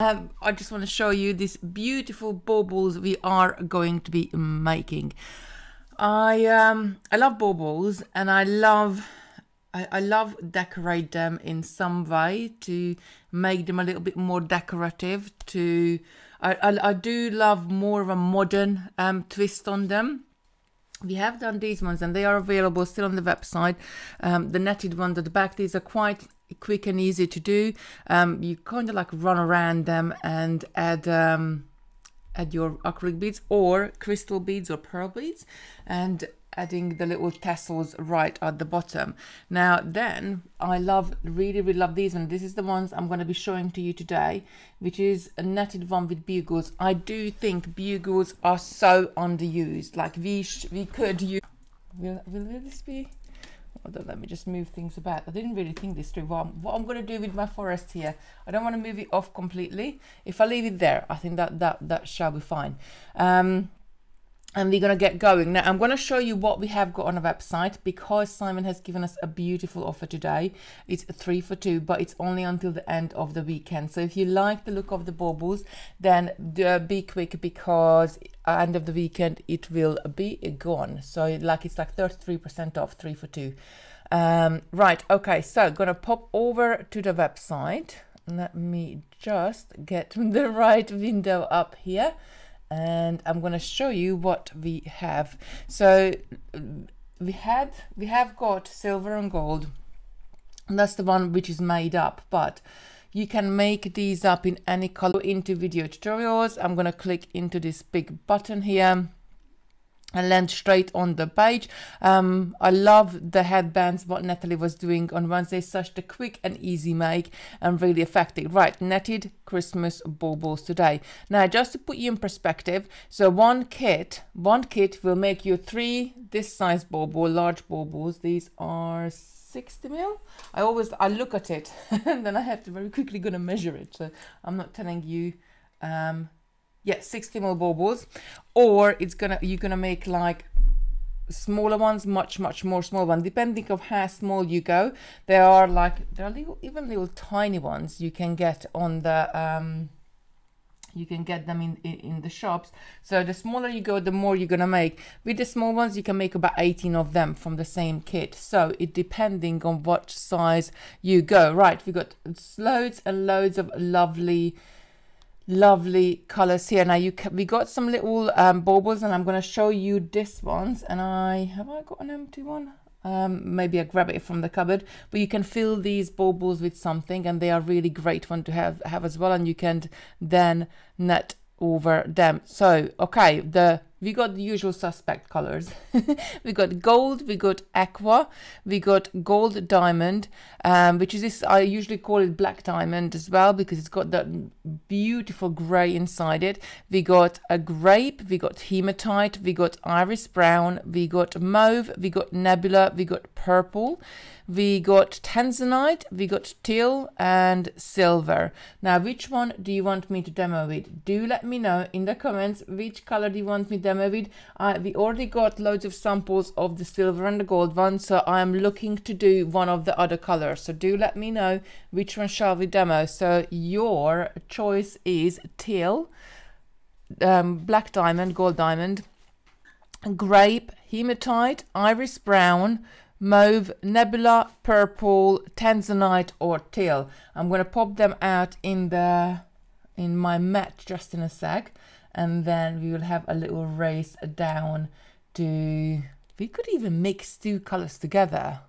I just want to show you these beautiful baubles we are going to be making. I love baubles, and I love decorate them in some way to make them a little bit more decorative. I do love more of a modern twist on them. We have done these ones, and they are available still on the website. The netted ones at the back, these are quite quick and easy to do. You kind of like run around them and add your acrylic beads or crystal beads or pearl beads, and adding the little tassels right at the bottom. Now then, I love, really, really love these ones. This is the ones I'm going to be showing to you today, which is a netted one with bugles. I do think bugles are so underused. Like we could use... Will this be... Hold on, let me just move things about. I didn't really think this through. What I'm going to do with my forest here, I don't want to move it off completely. If I leave it there, I think that shall be fine. And we're going to get going. Now, I'm going to show you what we have got on our website, because Simon has given us a beautiful offer today. It's 3 for 2, but it's only until the end of the weekend. So if you like the look of the baubles, then be quick, because at the end of the weekend, it will be gone. So like it's like 33% off, 3 for 2. Right, okay, so going to pop over to the website. Let me just get the right window up here. And I'm going to show you what we have. So we have got silver and gold, and that's the one which is made up, but you can make these up in any color. Into video tutorials, I'm going to click into this big button here and land straight on the page. I love the headbands, what Natalie was doing on Wednesday, such a quick and easy make and really effective. Right, netted Christmas baubles today. Now, just to put you in perspective, so one kit will make you 3 this size bauble, large baubles. These are 60 mil. I look at it and then I have to very quickly gonna measure it. So I'm not telling you, yeah, 60 mil baubles, or you're gonna make like smaller ones, much more small ones, depending on how small you go. There are little tiny ones you can get on the you can get them in the shops. So the smaller you go, the more you're gonna make. With the small ones, you can make about 18 of them from the same kit. So it depending on what size you go. Right, we got loads and loads of lovely colors here. Now we got some little baubles, and I'm going to show you this ones. And I got an empty one. Maybe I grab it from the cupboard, but you can fill these baubles with something, and they are really great one to have as well. And you can then net over them. So okay, we got the usual suspect colors. We got gold, we got aqua, we got gold diamond, which is this, I usually call it black diamond as well, because it's got that beautiful gray inside it. We got a grape, we got hematite, we got iris brown, we got mauve, we got nebula, we got purple, we got tanzanite, we got teal and silver. Now, which one do you want me to demo with? Do let me know in the comments which color do you want me to demo with. We already got loads of samples of the silver and the gold one, so I'm looking to do one of the other colors. So do let me know which one shall we demo. So your choice is teal, black diamond, gold diamond, grape, hematite, iris brown, mauve, nebula, purple, tanzanite or teal. I'm going to pop them out in my mat just in a sec, and then we will have a little race down to... We could even mix 2 colors together,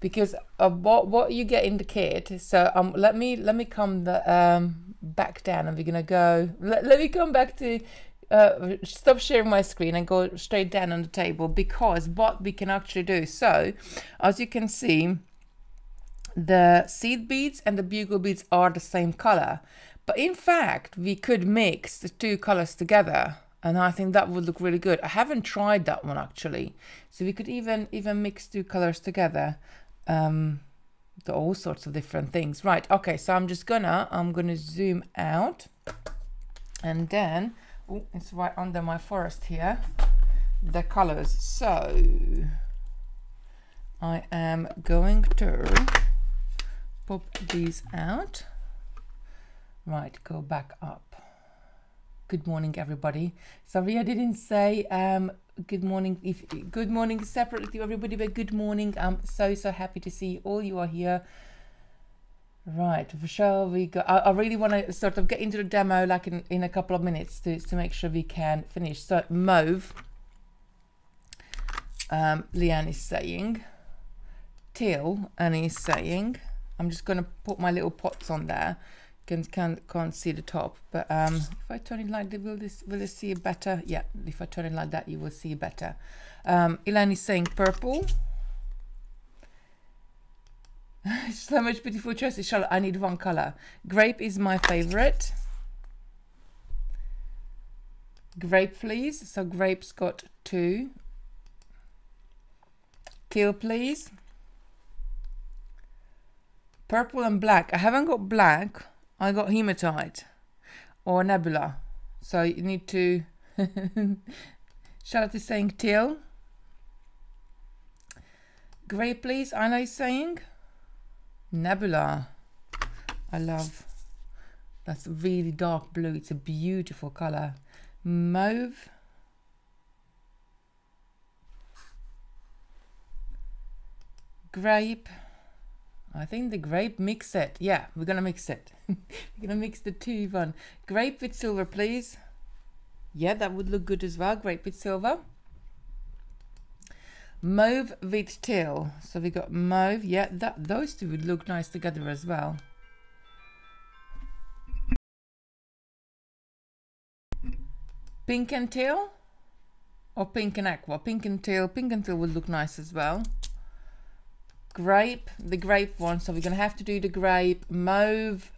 because what you get in the kit. So let me come the back down, and we're gonna go. Let me come back to stop sharing my screen and go straight down on the table, because what we can actually do. So as you can see, the seed beads and the bugle beads are the same color, but in fact we could mix the 2 colors together, and I think that would look really good. I haven't tried that one actually. So we could even mix 2 colors together, all sorts of different things. Right, okay, so I'm gonna zoom out, and then oh, it's right under my forest here, the colors. So I am going to pop these out. Right, go back up. Good morning, everybody. Sorry, I didn't say good morning. Good morning separately to everybody, but good morning. I'm so happy to see all you are here. Right, shall we go? I really want to sort of get into the demo like in a couple of minutes to make sure we can finish. So mauve, Leanne is saying, teal, Annie is saying. I'm just going to put my little pots on there. Can't see the top, but if I turn it like that, will you see it better? Yeah, if I turn it like that, you will see it better. Elaine is saying purple. So much beautiful choices, Charlotte. I need one color. Grape is my favorite. Grape, please. So grape's got two. Teal, please. Purple and black. I haven't got black. I got hematite or nebula, so you need to. Charlotte is saying teal. Grey, please. Anna is saying nebula. I love that's really dark blue. It's a beautiful color. Mauve. Grape. I think the grape mix it. Yeah, we're gonna mix it. We're gonna mix the two one. Grape with silver, please. Yeah, that would look good as well. Grape with silver. Mauve with teal. So we got mauve. Yeah, those two would look nice together as well. Pink and teal, or pink and aqua. Pink and teal would look nice as well. Grape, the grape one, so we're gonna have to do the grape, mauve,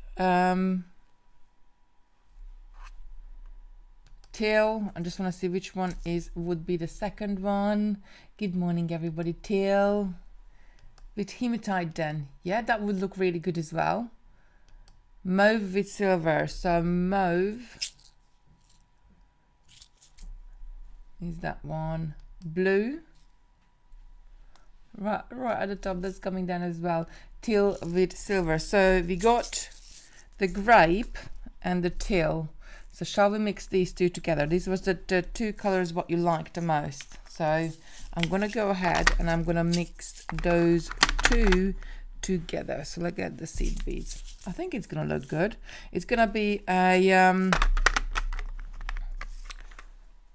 teal. I just want to see which one would be the second one. Good morning, everybody. Teal with hematite, then. Yeah, that would look really good as well. Mauve with silver, so mauve is that one. Blue, right at the top, that's coming down as well. Teal with silver. So we got the grape and the teal. So shall we mix these two together? These was the two colors what you liked the most. So I'm gonna go ahead and I'm gonna mix those two together. So let's get the seed beads. I think it's gonna look good. It's gonna be a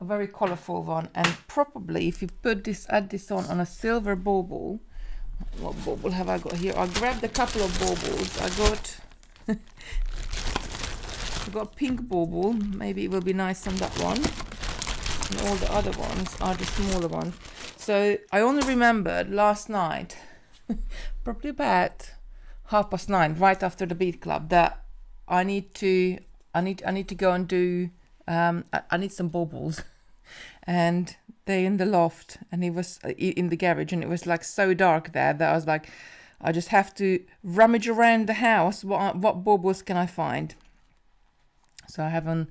very colorful one, and probably if you put this, add this on a silver bauble. What bauble have I got here? I grabbed a couple of baubles. I got pink bauble. Maybe it will be nice on that one. And all the other ones are the smaller ones. So I only remembered last night, probably about 9:30, right after the Bead Club, that I need to go and do. I need some baubles, and they're in the loft, and it was in the garage, and it was like so dark there that I was like, I just have to rummage around the house. What baubles can I find? So I haven't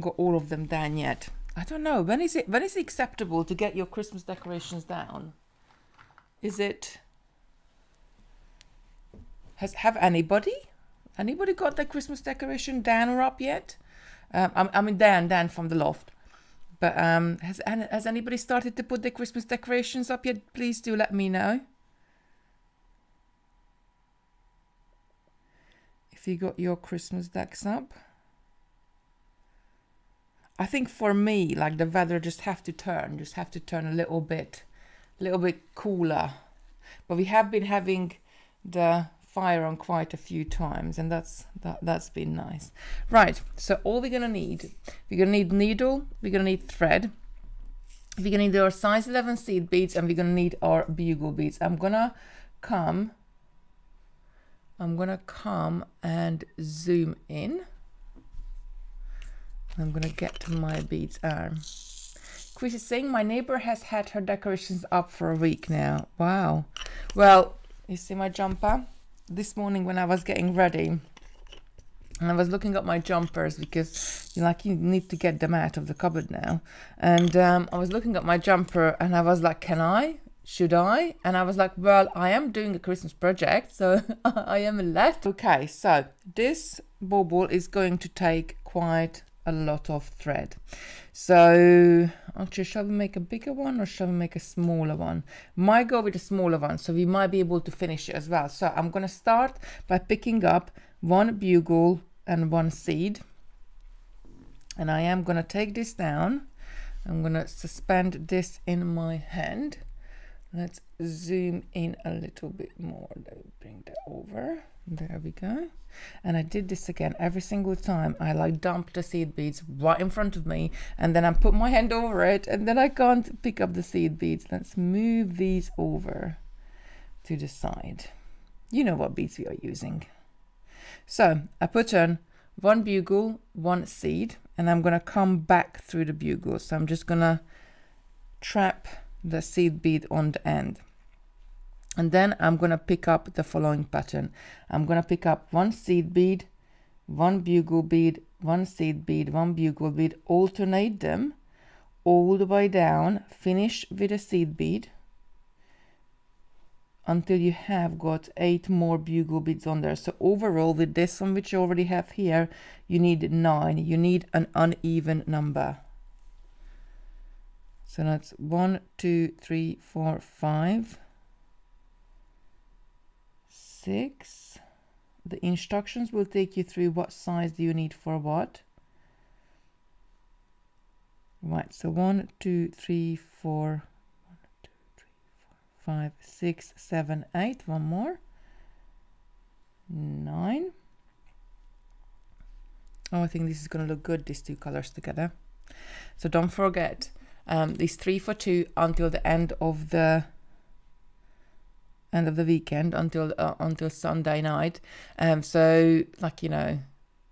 got all of them down yet. I don't know, when is it acceptable to get your Christmas decorations down? Is it? Have anybody got their Christmas decoration down or up yet? I mean, Dan from the loft. But has anybody started to put their Christmas decorations up yet? Please do let me know. If you got your Christmas decks up. I think for me, like the weather just have to turn a little bit cooler. But we have been having the fire on quite a few times, and that's been nice. Right, so all we're gonna need needle, we're gonna need thread, we're gonna need our size 11 seed beads, and we're gonna need our bugle beads. I'm gonna come and zoom in. I'm gonna get my beads arm. Chris is saying my neighbor has had her decorations up for a week now. Wow. Well, you see my jumper? This morning when I was getting ready and I was looking at my jumpers, because you need to get them out of the cupboard now, and I was looking at my jumper and I was like, can I should I? And I was like, well, I am doing a Christmas project, so I am allowed. Okay, so this bauble is going to take quite a lot of thread. So actually, shall we make a bigger one or shall we make a smaller one? Might go with a smaller one, so we might be able to finish it as well. So I'm gonna start by picking up one bugle and one seed, and I am gonna take this down. I'm gonna suspend this in my hand. Let's zoom in a little bit more. Let me bring that over. There we go. And I did this again every single time. I like dump the seed beads right in front of me, and then I put my hand over it, and then I can't pick up the seed beads. Let's move these over to the side. You know what beads we are using. So I put on one bugle, one seed, and I'm gonna come back through the bugle. So I'm just gonna trap the seed bead on the end. And then I'm gonna pick up the following pattern. I'm gonna pick up one seed bead, one bugle bead, one seed bead, one bugle bead, alternate them all the way down, finish with a seed bead until you have got 8 more bugle beads on there. So overall, with this one which you already have here, you need 9. You need an uneven number. So that's 1, 2, 3, 4, 5, 6. The instructions will take you through what size do you need for what. Right, so 1, 2, 3, 4, 5, 6, 7, 8, one more, 9. Oh, I think this is gonna look good, these two colors together. So don't forget these 3 for 2 until the end of the weekend, until Sunday night. So like, you know,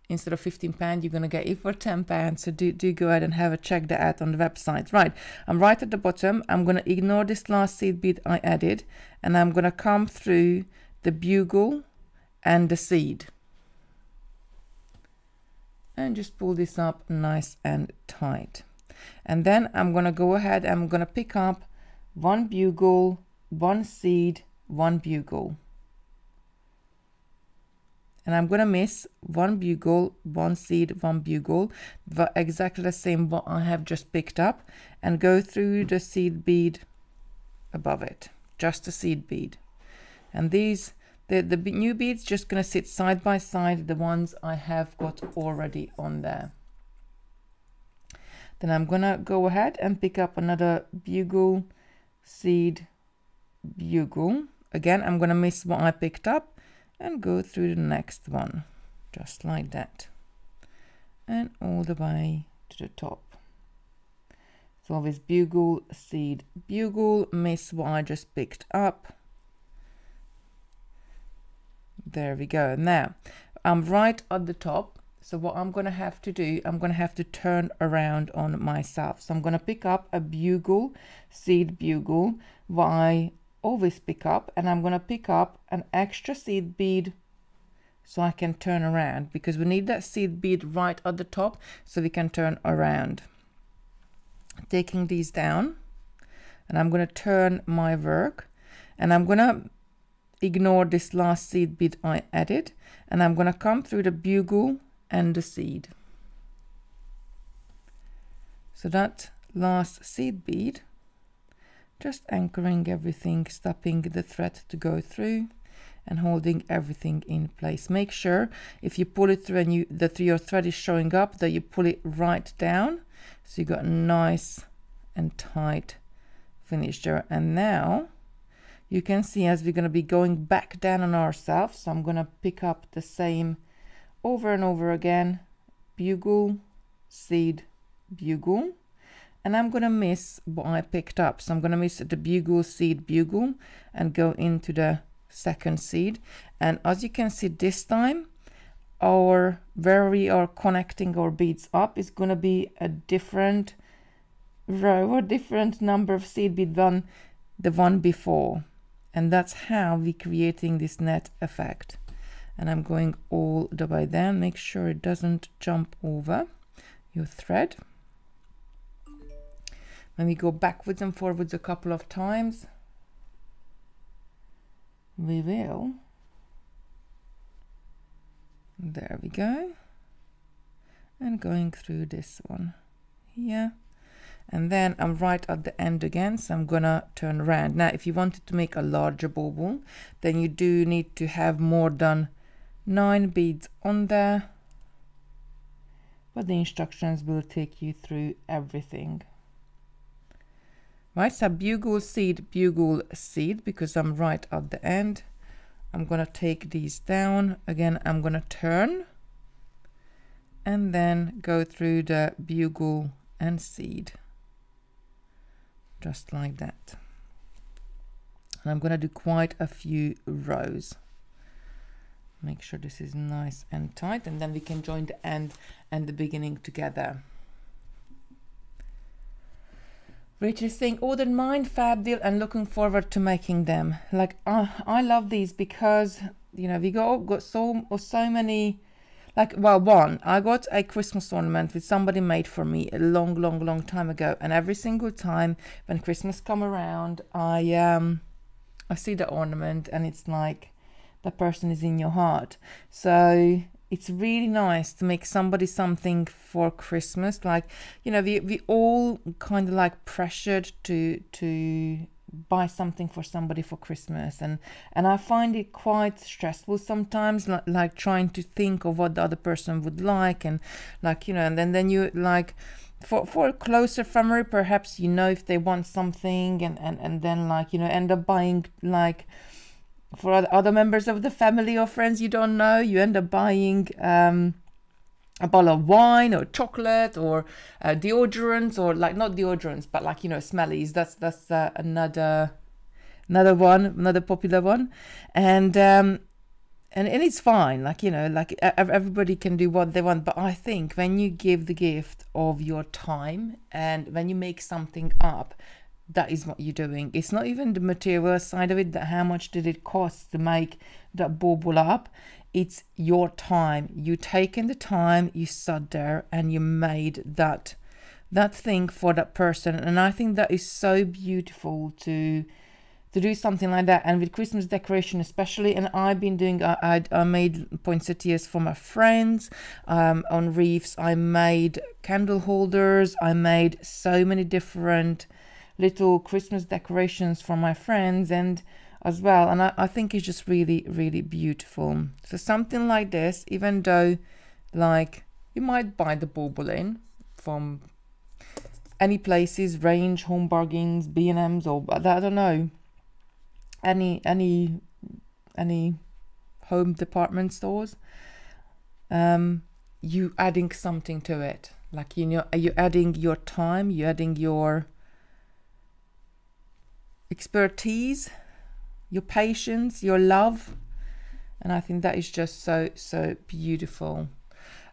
instead of £15, you're gonna get it for £10. So do go ahead and have a check that out on the website. Right, I'm right at the bottom. I'm gonna ignore this last seed bead I added, and I'm gonna come through the bugle and the seed, and just pull this up nice and tight. And then I'm gonna go ahead. I'm gonna pick up one bugle, one seed, one bugle. And I'm gonna miss one bugle, one seed, one bugle, but exactly the same what I have just picked up, and go through the seed bead above it, just the seed bead. And these, the new beads just gonna sit side by side, the ones I have got already on there. Then I'm gonna go ahead and pick up another bugle, seed, bugle. Again, I'm gonna miss what I picked up, and go through the next one, just like that, and all the way to the top. So always bugle, seed, bugle, miss what I just picked up. There we go. Now I'm right at the top, so what I'm gonna have to do, I'm gonna have to turn around on myself. So I'm gonna pick up a bugle, seed, bugle, what I always pick up, and I'm gonna pick up an extra seed bead so I can turn around, because we need that seed bead right at the top so we can turn around. Taking these down, and I'm gonna turn my work, and I'm gonna ignore this last seed bead I added, and I'm gonna come through the bugle and the seed. So that last seed bead, just anchoring everything, stopping the thread to go through, and holding everything in place. Make sure if you pull it through and your thread is showing up, that you pull it right down, so you got a nice and tight finish there. And now you can see, as we're going to be going back down on ourselves, so I'm going to pick up the same over and over again, bugle, seed, bugle. And I'm gonna miss what I picked up. So I'm gonna miss the bugle, seed, bugle, and go into the second seed. And as you can see this time, where we are connecting our beads up is gonna be a different row, a different number of seed bead than the one before. And that's how we're creating this net effect. And I'm going all the way down. Make sure it doesn't jump over your thread. Let me go backwards and forwards a couple of times, we will, there we go, and going through this one here, and then I'm right at the end again, so I'm gonna turn around. Now if you wanted to make a larger bauble, then you do need to have more than 9 beads on there, but the instructions will take you through everything. Right, so bugle seed, because I'm right at the end. I'm gonna take these down. Again, I'm gonna turn and then go through the bugle and seed. Just like that. And I'm gonna do quite a few rows. Make sure this is nice and tight, and then we can join the end and the beginning together. Richard is saying, ordered mine, fab deal, and looking forward to making them. Like, I love these because, you know, we got so many, like, well, one, I got a Christmas ornament which somebody made for me a long time ago, and every single time when Christmas come around, I see the ornament and it's like, the person is in your heart. So it's really nice to make somebody something for Christmas. Like, you know, we all kind of like pressured to buy something for somebody for Christmas, and I find it quite stressful sometimes, like trying to think of what the other person would like, and like, you know, and then you like for a closer family, perhaps, you know, if they want something, and then like, you know, end up buying like for other members of the family or friends you don't know, you end up buying a bottle of wine or chocolate or deodorants, or like, not deodorants, but like, you know, smellies. That's another one, another popular one. And it's fine, like, you know, like everybody can do what they want, but I think when you give the gift of your time and when you make something up, that is what you're doing. It's not even the material side of it, that how much did it cost to make that bauble up. It's your time. You taken the time, you sat there and you made that thing for that person. And I think that is so beautiful to do something like that. And with Christmas decoration especially, and I've been doing, I made poinsettias for my friends on wreaths. I made candle holders. I made so many different little Christmas decorations for my friends and as well, and I think it's just really beautiful. So something like this, even though like you might buy the bauble in from any places, Range, Home Bargains, B&M's, or I don't know, any home department stores, you adding something to it, like, you know, you're adding your time, you're adding your expertise, your patience, your love, and I think that is just so beautiful.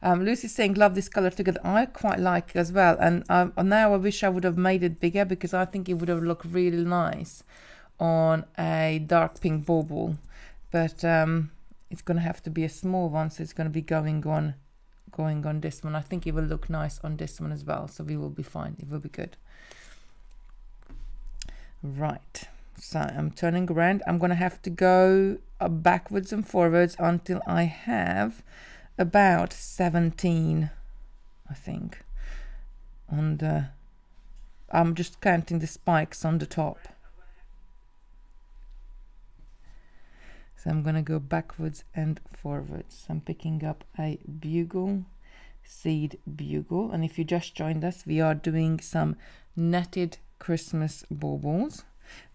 Lucy's saying, love this color together. I quite like it as well, and now I wish I would have made it bigger, because I think it would have looked really nice on a dark pink bauble, but it's gonna have to be a small one, so it's gonna be going on this one. I think it will look nice on this one as well, so we will be fine, it will be good. Right, so I'm turning around. I'm gonna have to go backwards and forwards until I have about 17, I think, on the, I'm just counting the spikes on the top. So I'm gonna go backwards and forwards. I'm picking up a bugle, seed, bugle, and if you just joined us, we are doing some knitted Christmas baubles.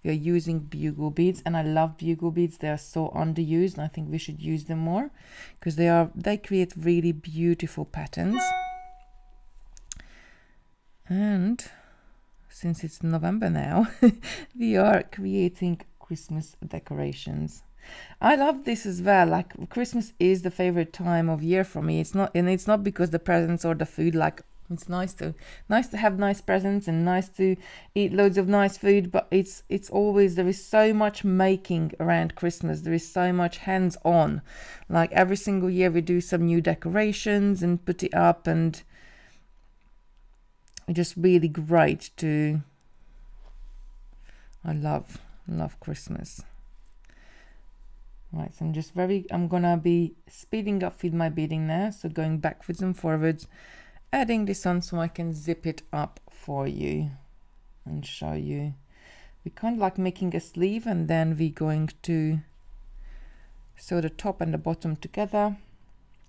We are using bugle beads, and I love bugle beads. They are so underused, and I think we should use them more, because they create really beautiful patterns. And since it's November now, we are creating Christmas decorations. I love this as well. Like, Christmas is the favorite time of year for me. It's not, and it's not because the presents or the food, like, it's nice to have nice presents and nice to eat loads of nice food, but it's always, there is so much making around Christmas. There is so much hands-on. Like, every single year we do some new decorations and put it up, and it's just really great to, I love Christmas. Right, so I'm gonna be speeding up with my beading now, so going backwards and forwards, adding this on so I can zip it up for you and show you. We kind of like making a sleeve, and then we're going to sew the top and the bottom together.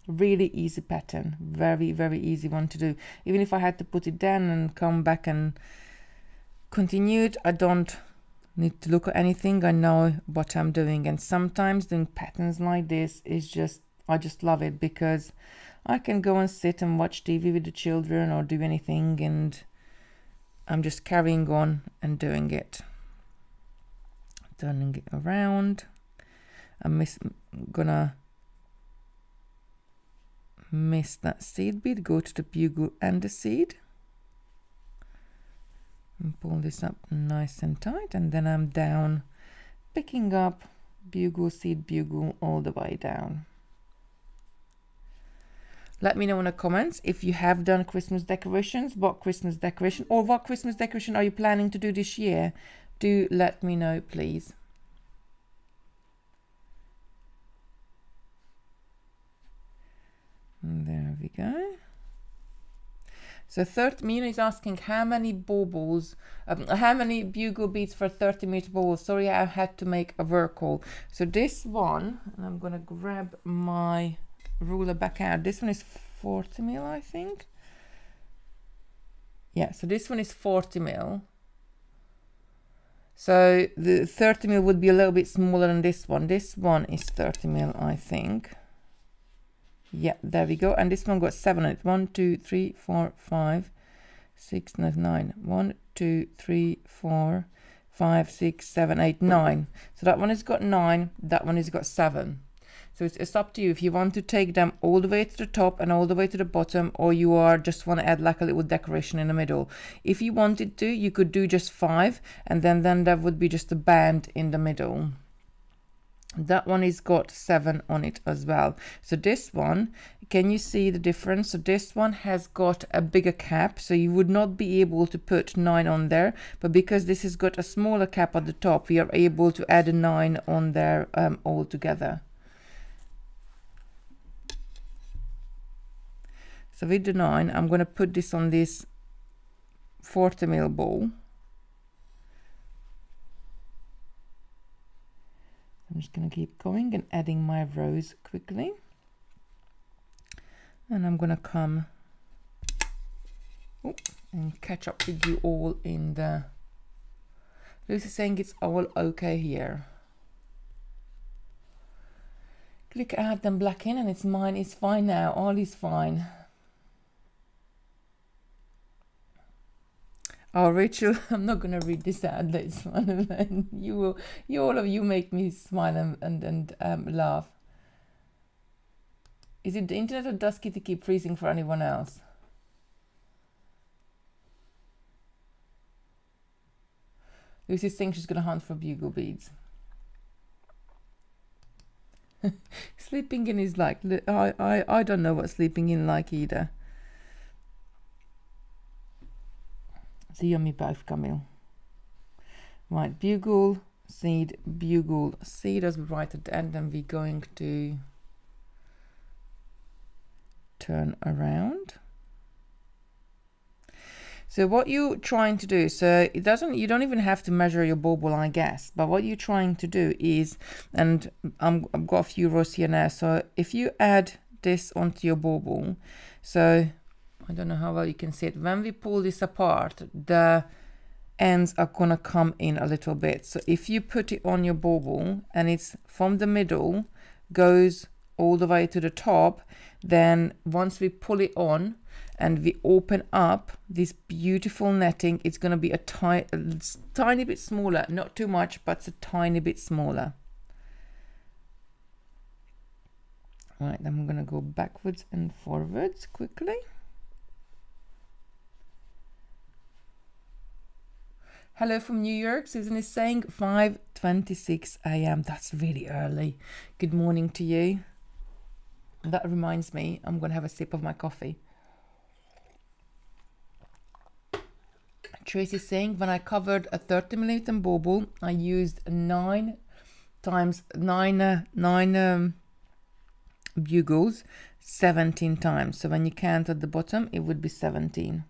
Really easy pattern, very easy one to do. Even if I had to put it down and come back and continue it, I don't need to look at anything. I know what I'm doing, and sometimes doing patterns like this is just, I just love it, because I can go and sit and watch TV with the children or do anything, and I'm just carrying on and doing it. Turning it around. I'm gonna miss that seed bead, go to the bugle and the seed, and pull this up nice and tight, and then I'm down, picking up bugle, seed, bugle, all the way down. Let me know in the comments if you have done Christmas decorations, what Christmas decoration, or what Christmas decoration are you planning to do this year? Do let me know, please. There we go. So Mina is asking how many baubles, how many bugle beads for 30-meter baubles. Sorry, I had to make a work hole. So this one, and I'm gonna grab my ruler back out. This one is 40 mil, I think. Yeah, so this one is 40 mil. So the 30 mil would be a little bit smaller than this one. This one is 30 mil, I think. Yeah, there we go. And this one got 7 on it. 1, 2, 3, 4, 5, 6, 9. 1, 2, 3, 4, 5, 6, 7, 8, 9. So that one has got 9. That one has got 7. So it's up to you if you want to take them all the way to the top and all the way to the bottom, or you are just want to add like a little decoration in the middle. If you wanted to, you could do just 5, and then there would be just a band in the middle. That one has got 7 on it as well. So this one, can you see the difference? So this one has got a bigger cap, so you would not be able to put 9 on there, but because this has got a smaller cap at the top, we are able to add a 9 on there all together. So with the 9, I'm going to put this on this 40 mil ball. I'm just going to keep going and adding my rows quickly. And I'm going to come and catch up with you all in the... Lucy's saying it's all okay here. Click add them black in, and it's mine is fine now. All is fine. Oh, Rachel, I'm not gonna read this out. That's one of them. You all of you make me smile and laugh. Is it the internet, or does Kitty keep freezing for anyone else? Lucy's saying she's gonna hunt for bugle beads. Sleeping in is like, I don't know what sleeping in like either. So you and me both, Camille. Right, bugle, seed as we write at the end, and we're going to turn around. So what you're trying to do, so it doesn't, you don't even have to measure your bauble, I guess, but what you're trying to do is, and I've got a few rows here now, so if you add this onto your bauble, so I don't know how well you can see it. When we pull this apart, the ends are gonna come in a little bit. So if you put it on your bauble and it's from the middle, goes all the way to the top, then once we pull it on and we open up this beautiful netting, it's gonna be a tiny bit smaller, not too much, but it's a tiny bit smaller. All right, I'm gonna go backwards and forwards quickly. Hello from New York. Susan is saying 5:26 a.m. That's really early. Good morning to you. That reminds me, I'm going to have a sip of my coffee. Tracy's saying when I covered a 30mm bauble, I used 9 times 9 bugles 17 times. So when you count at the bottom, it would be 17.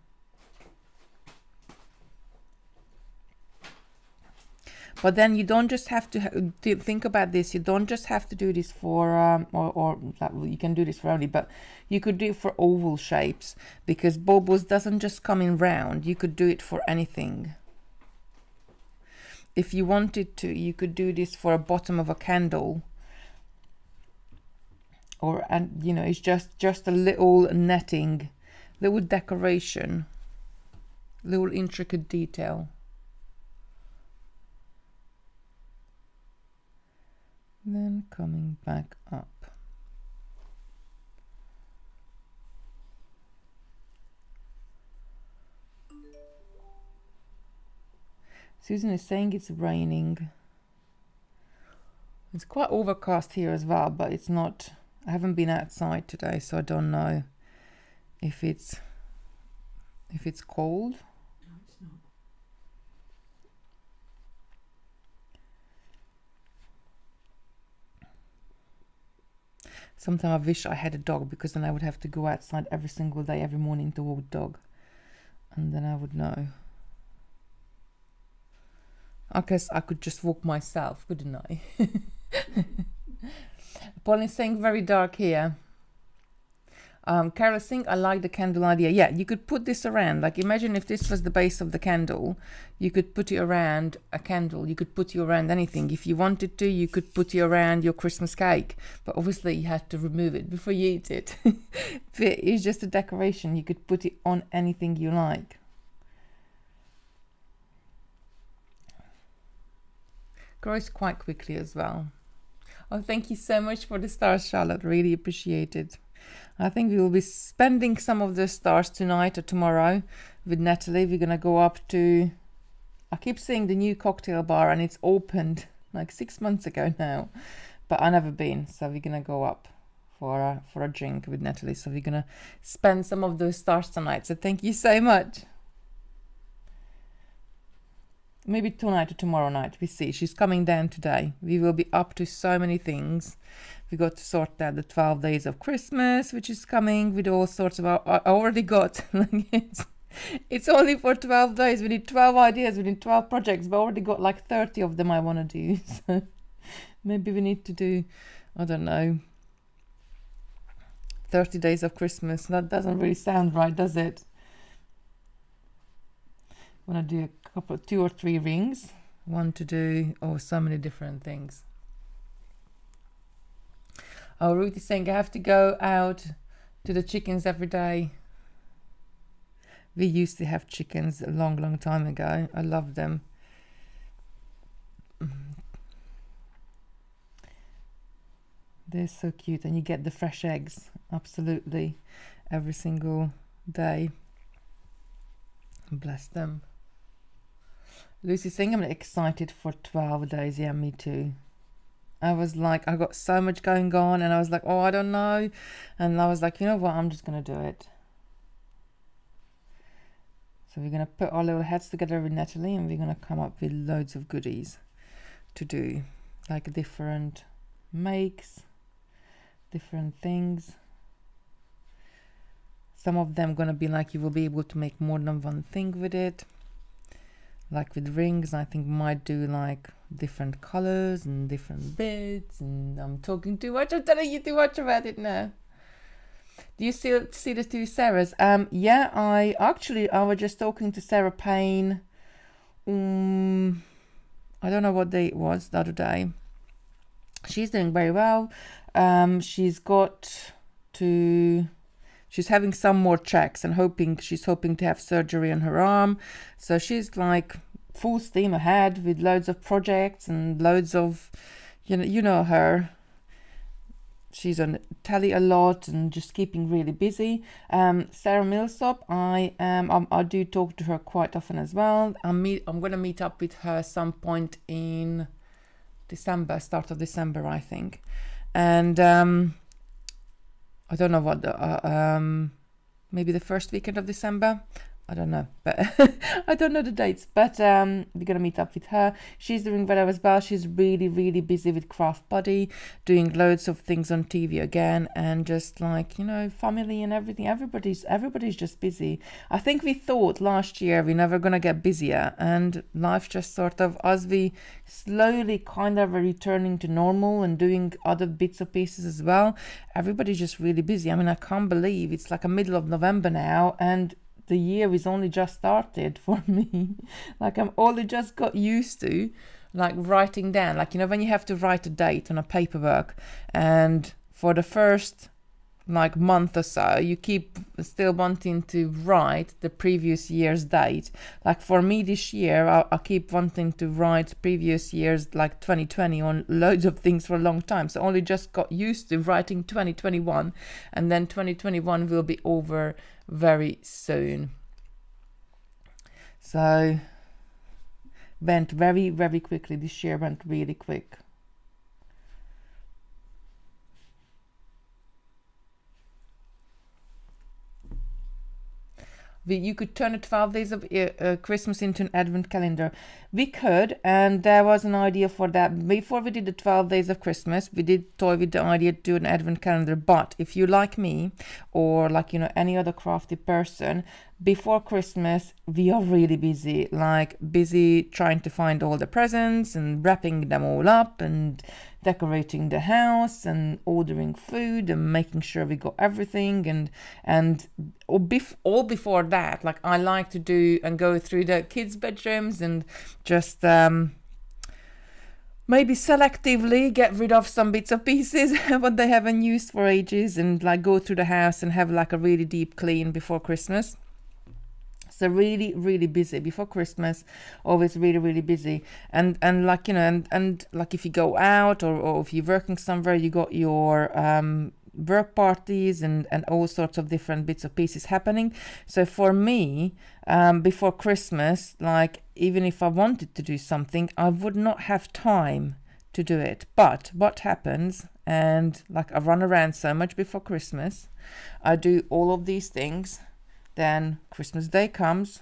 But then you don't just have to think about this. You don't just have to do this for, you can do this for only, but you could do it for oval shapes, because baubles doesn't just come in round. You could do it for anything. If you wanted to, you could do this for a bottom of a candle, or, and you know, it's just a little netting, little decoration, little intricate detail. Then coming back up. Susan is saying it's raining. It's quite overcast here as well, but it's not, I haven't been outside today, so I don't know if it's cold. No, it's not. Sometimes I wish I had a dog, because then I would have to go outside every single day, every morning to walk the dog. And then I would know. I guess I could just walk myself, couldn't I? Pauline's saying very dark here. Carol's saying I like the candle idea. Yeah, you could put this around. Like, imagine if this was the base of the candle. You could put it around a candle. You could put it around anything. If you wanted to, you could put it around your Christmas cake. But obviously you had to remove it before you eat it. It's just a decoration. You could put it on anything you like. Grows quite quickly as well. Oh, thank you so much for the stars, Charlotte. Really appreciate it. I think we will be spending some of the stars tonight or tomorrow with Natalie. We're going to go up to, I keep seeing the new cocktail bar, and it's opened like 6 months ago now, but I've never been. So we're going to go up for a drink with Natalie. So we're going to spend some of those stars tonight. So thank you so much. Maybe tonight or tomorrow night, we see. She's coming down today. We will be up to so many things. We got to sort out the 12 days of Christmas, which is coming with all sorts of, I already got, like it's only for 12 days. We need 12 ideas, we need 12 projects, but I already got like 30 of them I want to do. So maybe we need to do, I don't know, 30 days of Christmas. That doesn't really sound right, does it? I want to do a couple, 2 or 3 rings. One to do, oh, so many different things. Oh, Ruth is saying I have to go out to the chickens every day. We used to have chickens a long, long time ago. I love them. They're so cute, and you get the fresh eggs, absolutely, every single day. Bless them. Lucy's saying I'm excited for 12 days. Yeah, me too. I was like, I got so much going on, and I was like, oh, I don't know. And I was like, you know what, I'm just going to do it. So we're going to put our little heads together with Natalie, and we're going to come up with loads of goodies to do, like different makes, different things. Some of them going to be like, you will be able to make more than one thing with it. Like with rings, I think might do like different colors and different bits, and I'm talking too much. I'm telling you too much about it now. Do you still see the two Sarahs? Yeah, I was just talking to Sarah Payne. I don't know what day it was the other day. She's doing very well. She's having some more checks, and she's hoping to have surgery on her arm. So she's like full steam ahead with loads of projects and loads of, you know her. She's on telly a lot and just keeping really busy. Sarah Millsopp, I do talk to her quite often as well. I'm going to meet up with her some point in December, start of December, I think. And I don't know what, maybe the first weekend of December. I don't know, but I don't know the dates, but we're gonna meet up with her. She's the ring bearer as well. She's really, really busy with Craft Buddy, doing loads of things on TV again, and just like, you know, family and everything. Everybody's just busy. I think we thought last year we're never gonna get busier, and life just sort of, as we slowly kind of are returning to normal and doing other bits or pieces as well, everybody's just really busy. I mean, I can't believe it's like a middle of November now, and the year is only just started for me. Like, I'm only just got used to like writing down, like, you know, when you have to write a date on a paperwork, and for the first like month or so you keep still wanting to write the previous year's date. Like for me this year, I keep wanting to write previous years, like 2020, on loads of things for a long time. So only just got used to writing 2021, and then 2021 will be over very soon. So went very, very quickly. This year went really quick. You could turn the 12 days of Christmas into an advent calendar. We could, and there was an idea for that. Before we did the 12 days of Christmas, we did toy with the idea to do an advent calendar. But if you like me, or like, you know, any other crafty person, before Christmas we are really busy, like busy trying to find all the presents and wrapping them all up and decorating the house and ordering food and making sure we got everything, and all before that, like, I like to do and go through the kids' bedrooms and just maybe selectively get rid of some bits or pieces what they haven't used for ages, and like go through the house and have like a really deep clean before Christmas. So really, really busy before Christmas, always really, really busy. And like, you know, and like if you go out, or if you're working somewhere, you got your work parties and all sorts of different bits of pieces happening. So for me, before Christmas, like even if I wanted to do something, I would not have time to do it. But what happens, and like I run around so much before Christmas, I do all of these things. Then Christmas Day comes,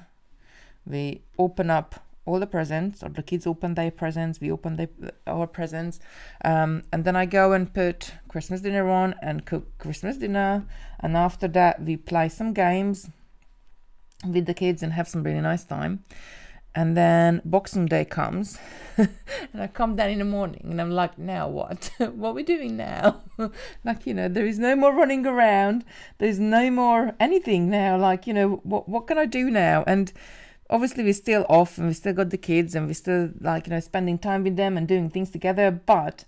we open up all the presents, or the kids open their presents, we open our presents, and then I go and put Christmas dinner on and cook Christmas dinner, and after that we play some games with the kids and have some really nice time. And then Boxing Day comes and I come down in the morning and I'm like, now what? What are we doing now? Like, you know, there is no more running around. There's no more anything now. Like, you know, what can I do now? And obviously we're still off and we still got the kids and we're still like, you know, spending time with them and doing things together. But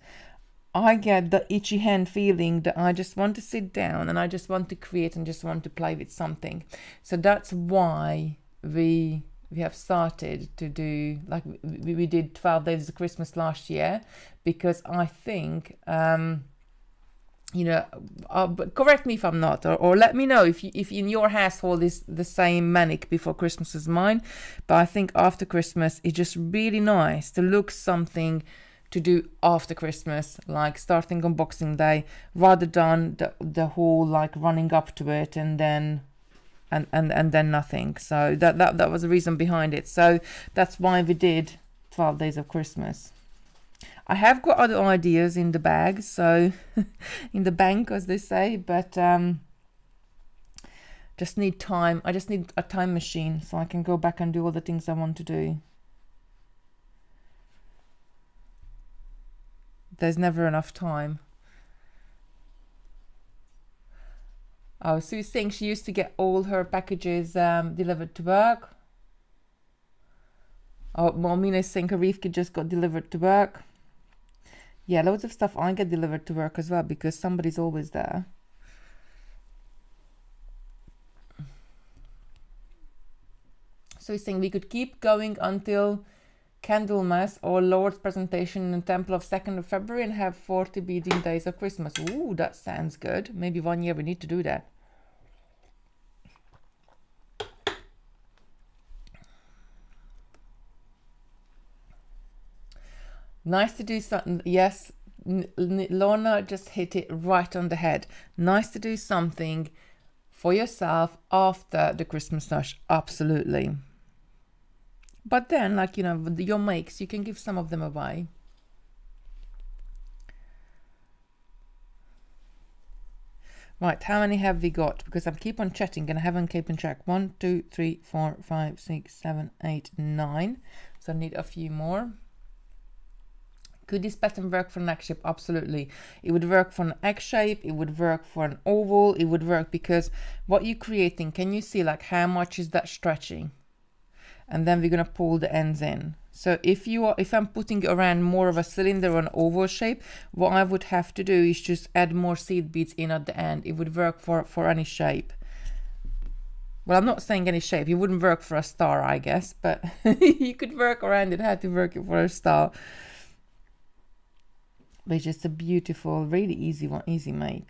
I get the itchy hand feeling that I just want to sit down and I just want to create and just want to play with something. So that's why we have started to do, like we did 12 days of Christmas last year, because I think, you know, correct me if I'm not, or let me know if in your household is the same manic before Christmas as mine. But I think after Christmas, it's just really nice to look something to do after Christmas, like starting on Boxing Day, rather than the whole like running up to it and then and then nothing. So that was the reason behind it. So that's why we did 12 days of Christmas. I have got other ideas in the bag, so in the bank, as they say, but just need time. I just need a time machine so I can go back and do all the things I want to do. There's never enough time. Oh, Sue's saying she used to get all her packages delivered to work. Oh, Momina's saying Arifka just got delivered to work. Yeah, loads of stuff I get delivered to work as well, because somebody's always there. So he's saying we could keep going until Candlemas or Lord's presentation in the temple of 2nd of February and have 40 beading days of Christmas. Ooh, that sounds good. Maybe one year we need to do that. Nice to do something. Yes, Lorna just hit it right on the head. Nice to do something for yourself after the Christmas Nosh, absolutely. But then, like, you know, your makes, you can give some of them away. Right, how many have we got? Because I keep on chatting and I haven't kept in track. 1, 2, 3, 4, 5, 6, 7, 8, 9. So I need a few more. Could this pattern work for an egg shape? Absolutely. It would work for an egg shape. It would work for an oval. It would work because what you're creating, can you see like how much is that stretching? And then we're going to pull the ends in. So if I'm putting around more of a cylinder or an oval shape, what I would have to do is just add more seed beads in at the end. It would work for any shape. Well, I'm not saying any shape. It wouldn't work for a star, I guess, but you could work around it. How to work it for a star. But just a beautiful, really easy one, easy make.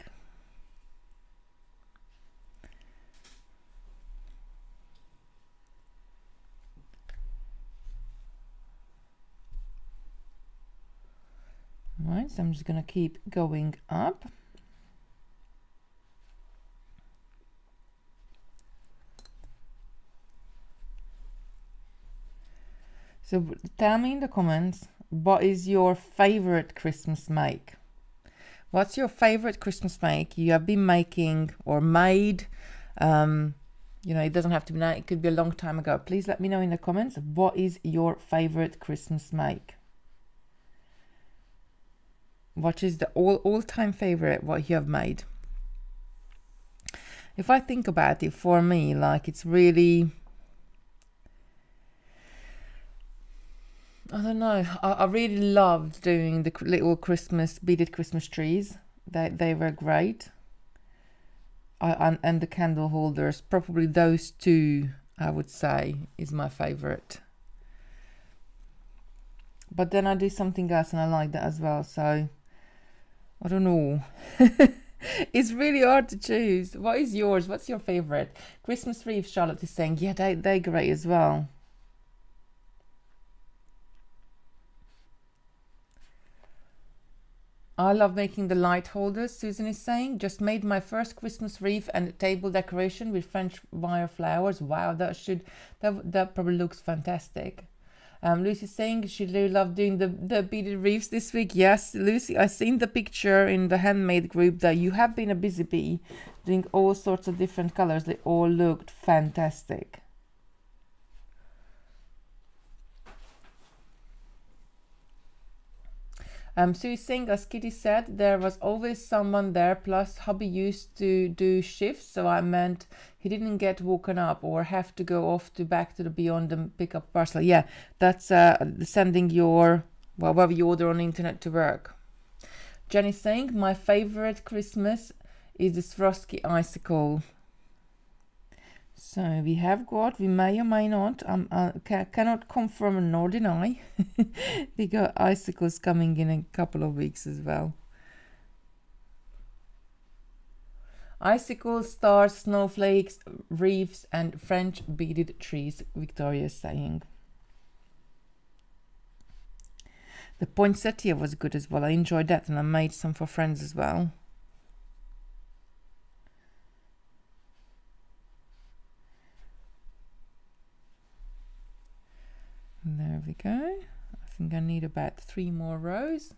All right, so I'm just gonna keep going up. So tell me in the comments, what is your favorite Christmas make? What's your favorite Christmas make you have been making or made? You know, it doesn't have to be now, it could be a long time ago. Please let me know in the comments, what is your favorite Christmas make? What is the all-time favorite what you have made? If I think about it, for me, like, it's really, I don't know. I really loved doing the little Christmas beaded Christmas trees. They were great. And the candle holders. Probably those two, I would say, is my favorite. But then I do something else and I like that as well. So I don't know. It's really hard to choose. What is yours? What's your favorite? Christmas wreath, Charlotte is saying. Yeah, they're great as well. I love making the light holders, Susan is saying. Just made my first Christmas wreath and table decoration with French wire flowers. Wow, that probably looks fantastic. Lucy's saying she really loved doing the beaded wreaths this week. Yes, Lucy, I seen the picture in the handmade group that you have been a busy bee doing all sorts of different colors. They all looked fantastic. So you're saying, as Kitty said, there was always someone there, plus hubby used to do shifts, so I meant he didn't get woken up or have to go off to back to the beyond and pick up parcel. Yeah, that's sending your, well, whatever you order on the internet to work. Jenny's saying, my favorite Christmas is this frosty icicle. So we have got, we may or may not, I cannot confirm nor deny. We got icicles coming in a couple of weeks as well. Icicles, stars, snowflakes, wreaths and French beaded trees, Victoria's saying. The poinsettia was good as well. I enjoyed that and I made some for friends as well. There we go. I think I need about 3 more rows.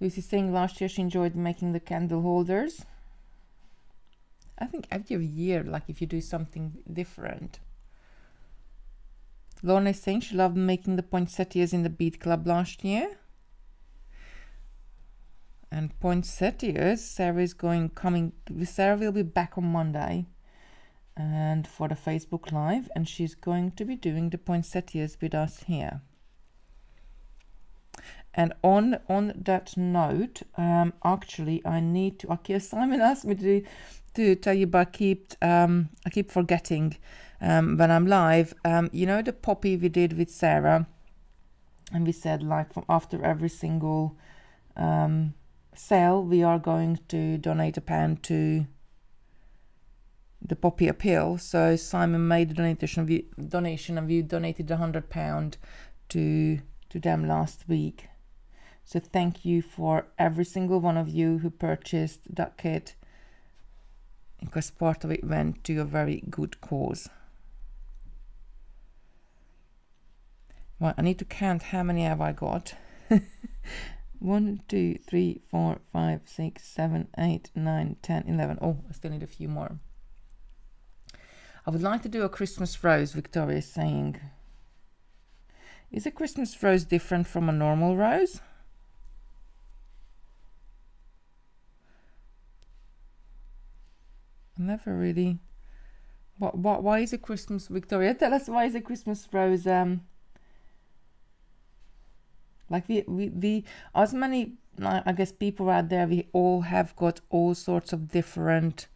Lucy's saying last year she enjoyed making the candle holders. I think every year, like if you do something different. Lorna is saying she loved making the poinsettias in the Bead Club last year. And poinsettias, Sarah will be back on Monday. And for the Facebook Live, and she's going to be doing the poinsettias with us here. And on that note, actually I need to, okay, Simon asked me to tell you, but I keep forgetting when I'm live, you know the poppy we did with Sarah, and we said like from after every single sale we are going to donate £1 to the poppy appeal. So Simon made a donation and we donated £100 to them last week. So thank you for every single one of you who purchased that kit. because part of it went to a very good cause. Well, I need to count how many have I got. 1, 2, 3, 4, 5, 6, 7, 8, 9, 10, 11. Oh, I still need a few more. I would like to do a Christmas rose, Victoria is saying. Is a Christmas rose different from a normal rose? I never really. Why is a Christmas, Victoria? Tell us, why is a Christmas rose like we as many, I guess, people out there, we all have got all sorts of different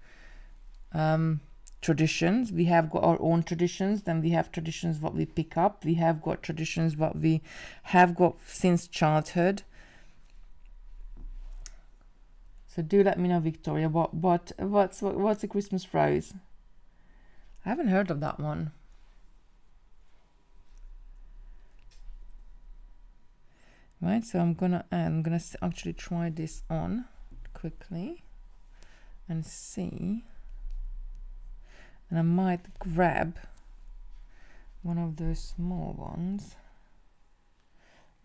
traditions. We have got our own traditions, then we have traditions what we pick up, we have got traditions what we have got since childhood. So do let me know, Victoria, what's a Christmas rose? I haven't heard of that one. Right, so I'm gonna actually try this on quickly and see, and I might grab one of those small ones.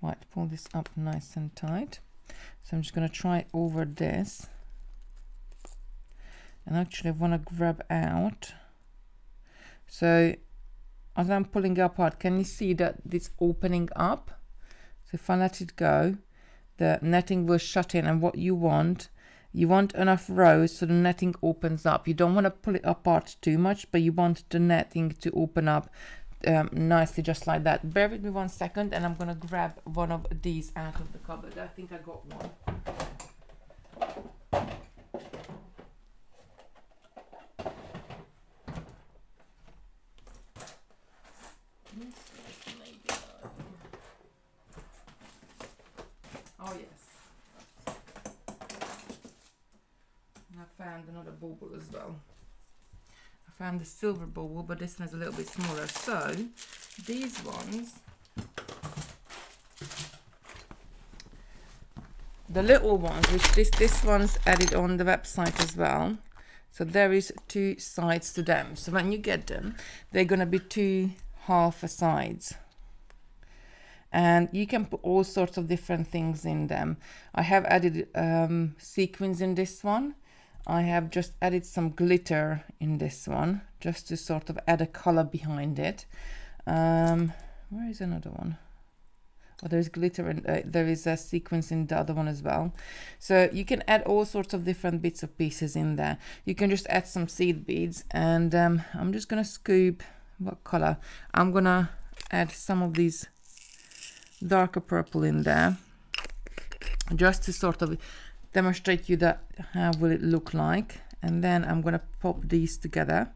Might pull this up nice and tight. So I'm just gonna try over this, and actually I wanna grab out. So as I'm pulling it apart, can you see that it's opening up? So if I let it go, the netting will shut in, and what you want enough rows so the netting opens up. You don't want to pull it apart too much, but you want the netting to open up nicely, just like that. Bear with me 1 second, and I'm going to grab one of these out of the cupboard. I think I got one. Oh yes, and I found another bauble as well. I found the silver bauble, but this one is a little bit smaller. So these ones, the little ones, which this one's added on the website as well. So there is two sides to them. So when you get them, they're gonna be two half sides. And you can put all sorts of different things in them. I have added sequins in this one. I have just added some glitter in this one, just to sort of add a color behind it. Where is another one? Oh, there's glitter and there is a sequence in the other one as well. So you can add all sorts of different bits of pieces in there. You can just add some seed beads, and I'm just gonna scoop, what color? I'm gonna add some of these darker purple in there, just to sort of demonstrate you that how will it look like. And then I'm going to pop these together.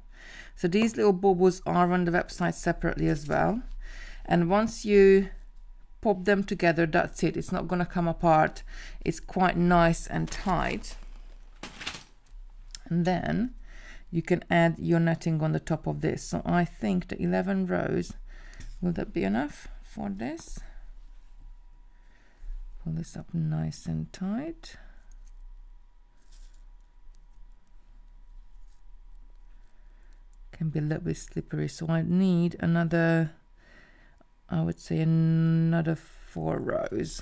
So these little baubles are on the website separately as well, and once you pop them together, that's it. It's not going to come apart. It's quite nice and tight, and then you can add your netting on the top of this. So I think the 11 rows, will that be enough for this? Pull this up nice and tight. Can be a little bit slippery, so I need another, I would say another 4 rows.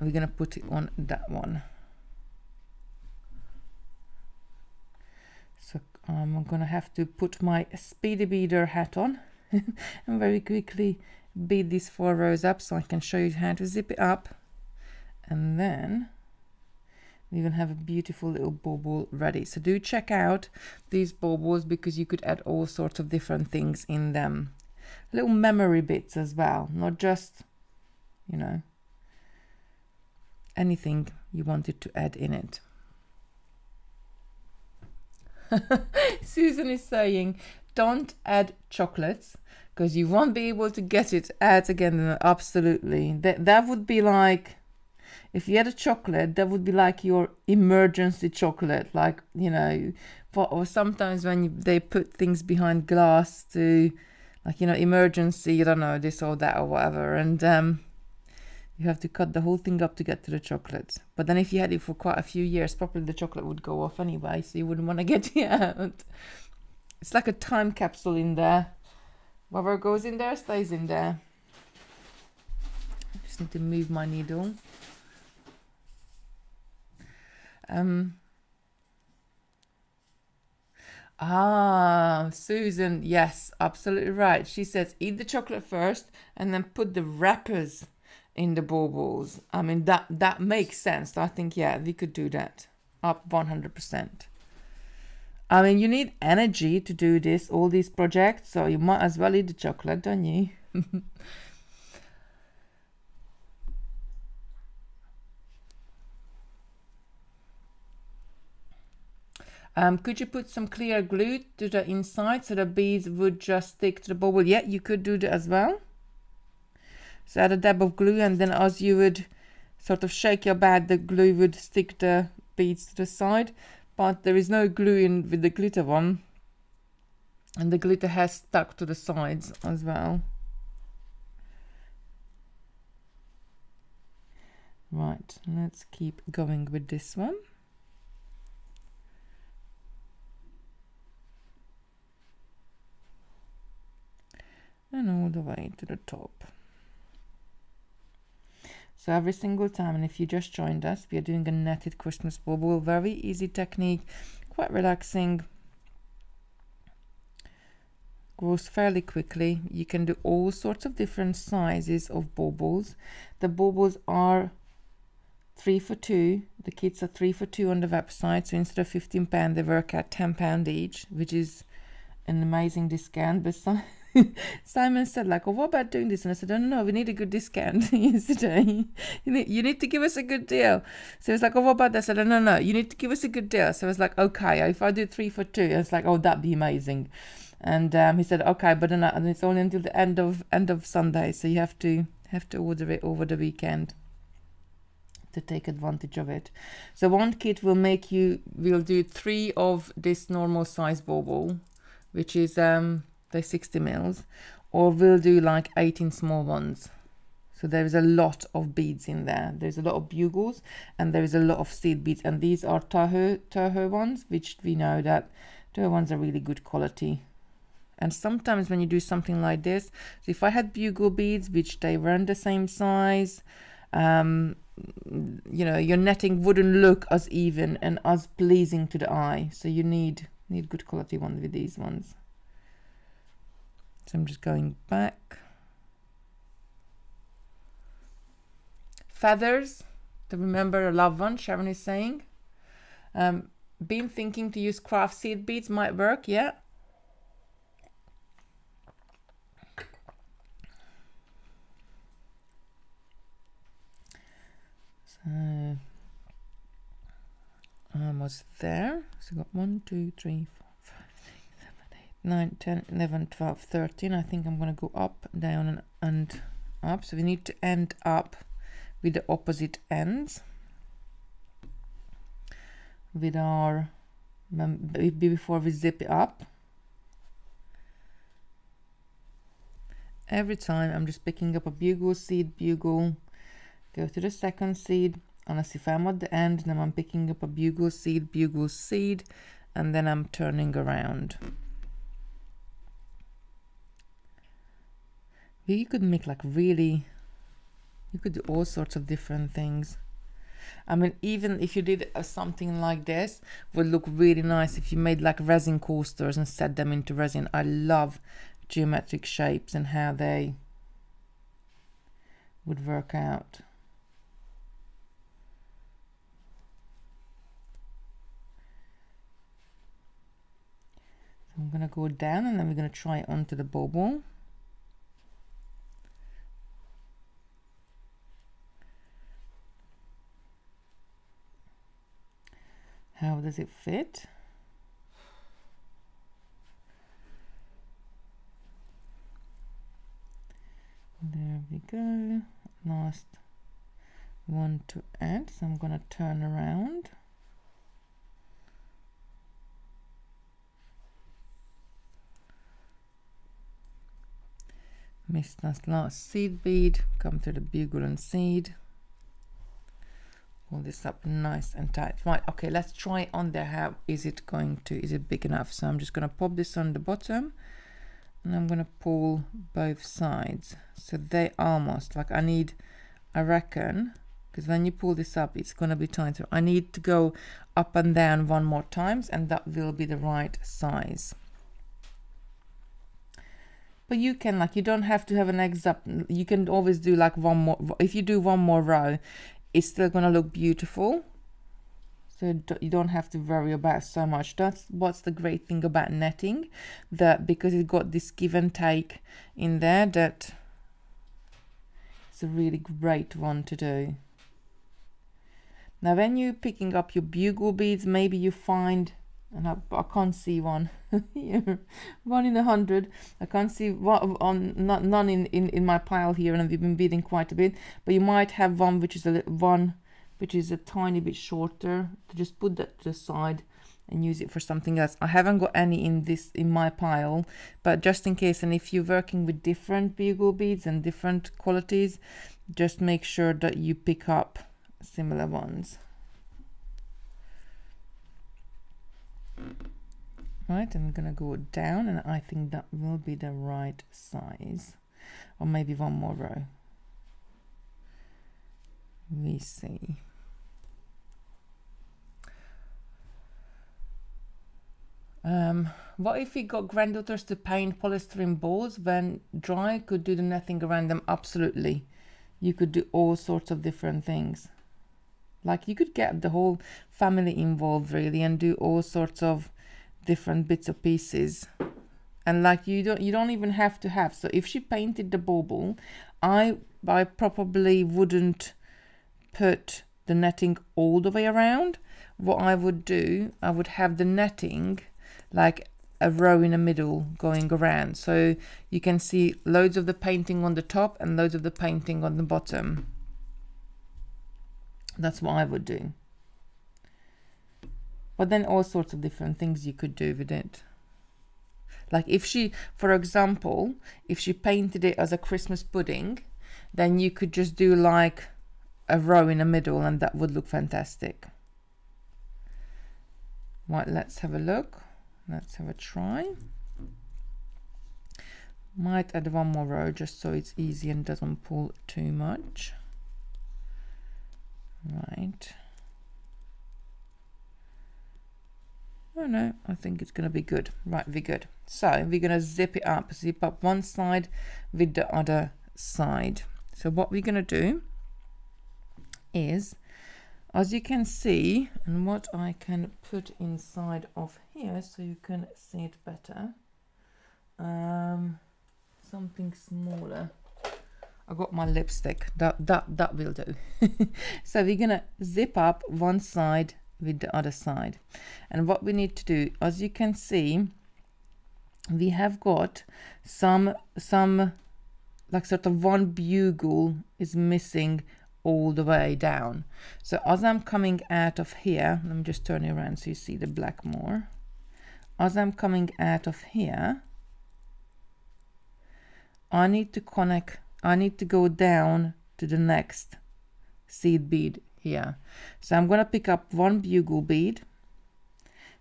We're gonna put it on that one. So I'm gonna have to put my speedy beater hat on and very quickly bead these 4 rows up, so I can show you how to zip it up, and then we will have a beautiful little bauble ready. So do check out these baubles, because you could add all sorts of different things in them, little memory bits as well, not just, you know, anything you wanted to add in it. Susan is saying, don't add chocolates, because you won't be able to get it out again. Absolutely, that would be like, if you had a chocolate, that would be like your emergency chocolate, like, you know, or sometimes when they put things behind glass to, like, you know, emergency, you don't know, this or that or whatever, and You have to cut the whole thing up to get to the chocolate. But then if you had it for quite a few years, probably the chocolate would go off anyway, so you wouldn't want to get it out. It's like a time capsule in there. Whatever goes in there stays in there. I just need to move my needle. Susan, yes, absolutely right. She says eat the chocolate first and then put the wrappers in the baubles. I mean, that makes sense. I think, yeah, we could do that. Up 100%. I mean, you need energy to do this, all these projects, so you might as well eat the chocolate, don't you? Could you put some clear glue to the inside so the beads would just stick to the bauble? Yeah, you could do that as well. So add a dab of glue, and then as you would sort of shake your bag, the glue would stick the beads to the side. But there is no glue in with the glitter one, and the glitter has stuck to the sides as well. Right, let's keep going with this one. And all the way to the top. So every single time, and if you just joined us, we are doing a netted Christmas bauble. Very easy technique, quite relaxing. Grows fairly quickly. You can do all sorts of different sizes of baubles. The baubles are 3 for 2. The kits are 3 for 2 on the website. So instead of £15, they work at £10 each, which is an amazing discount. But some Simon said, like, oh, what about doing this? And I said, no, we need a good discount yesterday. You need to give us a good deal. So it's like, oh, what about that? I said, no, you need to give us a good deal. So I was like, okay, if I do 3 for 2, it's like, oh, that'd be amazing. And he said, okay, but then it's only until the end of Sunday, so you have to order it over the weekend to take advantage of it. So one kit will make you, we'll do 3 of this normal size bauble, which is they're 60 mils, or we'll do like 18 small ones. So there is a lot of beads in there. There's a lot of bugles, and there is a lot of seed beads, and these are Toho ones, which we know that Toho ones are really good quality. And sometimes when you do something like this, so if I had bugle beads, which they weren't the same size, you know, your netting wouldn't look as even and as pleasing to the eye. So you need good quality ones with these ones. So I'm just going back. Feathers, to remember a loved one, Sharon is saying. Been thinking to use craft seed beads, might work, yeah. So, almost there. So got 1, 2, 3, 4. 9, 10, 11, 12, 13. I think I'm going to go up, down, and up. So we need to end up with the opposite ends with our, before we zip it up. Every time I'm just picking up a bugle seed, bugle, go to the second seed, unless if I'm at the end, then I'm picking up a bugle seed, bugle seed, and then I'm turning around. You could make like really, you could do all sorts of different things. I mean, even if you did something like this, would look really nice if you made like resin coasters and set them into resin. I love geometric shapes and how they would work out. So I'm gonna go down, and then we're gonna try it onto the bauble. How does it fit? There we go. Last one to add. So I'm gonna turn around. missed that last seed bead, come to the bugle and seed, pull this up nice and tight. Right, okay, let's try on there. How is it going to, is it big enough? So I'm just going to pop this on the bottom and I'm going to pull both sides, so they almost, like I need, I reckon, because when you pull this up it's going to be tighter. I need to go up and down one more times and that will be the right size. But you can, like, you don't have to have an exact, you can always do like one more, if you do one more row it's still going to look beautiful, so you don't have to worry about so much. That's what's the great thing about netting, that because it's got this give and take in there, that it's a really great one to do. Now when you're picking up your bugle beads, maybe you find, and I can't see one one in 100, I can't see one on, not none in my pile here, and we've been beading quite a bit, but you might have one which is a little one which is a tiny bit shorter, to just put that to the side and use it for something else. I haven't got any in this, in my pile, but just in case. And if you're working with different bugle beads and different qualities, just make sure that you pick up similar ones. Right, I'm gonna go down and I think that will be the right size, or maybe one more row, we see. What if we got granddaughters to paint polystyrene balls when dry? Could do the netting around them. Absolutely, you could do all sorts of different things. Like, you could get the whole family involved really and do all sorts of different bits or pieces. And like, you don't even have to have, so if she painted the bauble, I probably wouldn't put the netting all the way around. What I would do, I would have the netting like a row in the middle going around, so you can see loads of the painting on the top and loads of the painting on the bottom. That's what I would do. But then all sorts of different things you could do with it. Like, if she, for example, if she painted it as a Christmas pudding, then you could just do like a row in the middle and that would look fantastic. Right, let's have a look, let's have a try. Might add one more row just so it's easy and doesn't pull too much. Right, oh no, I think it's gonna be good. Right, we're good. So we're gonna zip it up, zip up one side with the other side. So what we're gonna do is, as you can see, and what I can put inside of here so you can see it better, something smaller. I got my lipstick, that will do. So we're gonna zip up one side with the other side, and what we need to do, as you can see, we have got some like sort of one bugle is missing all the way down. So as I'm coming out of here, let me just turn it around so you see the black more. As I'm coming out of here, I need to connect, I need to go down to the next seed bead here. So I'm going to pick up one bugle bead.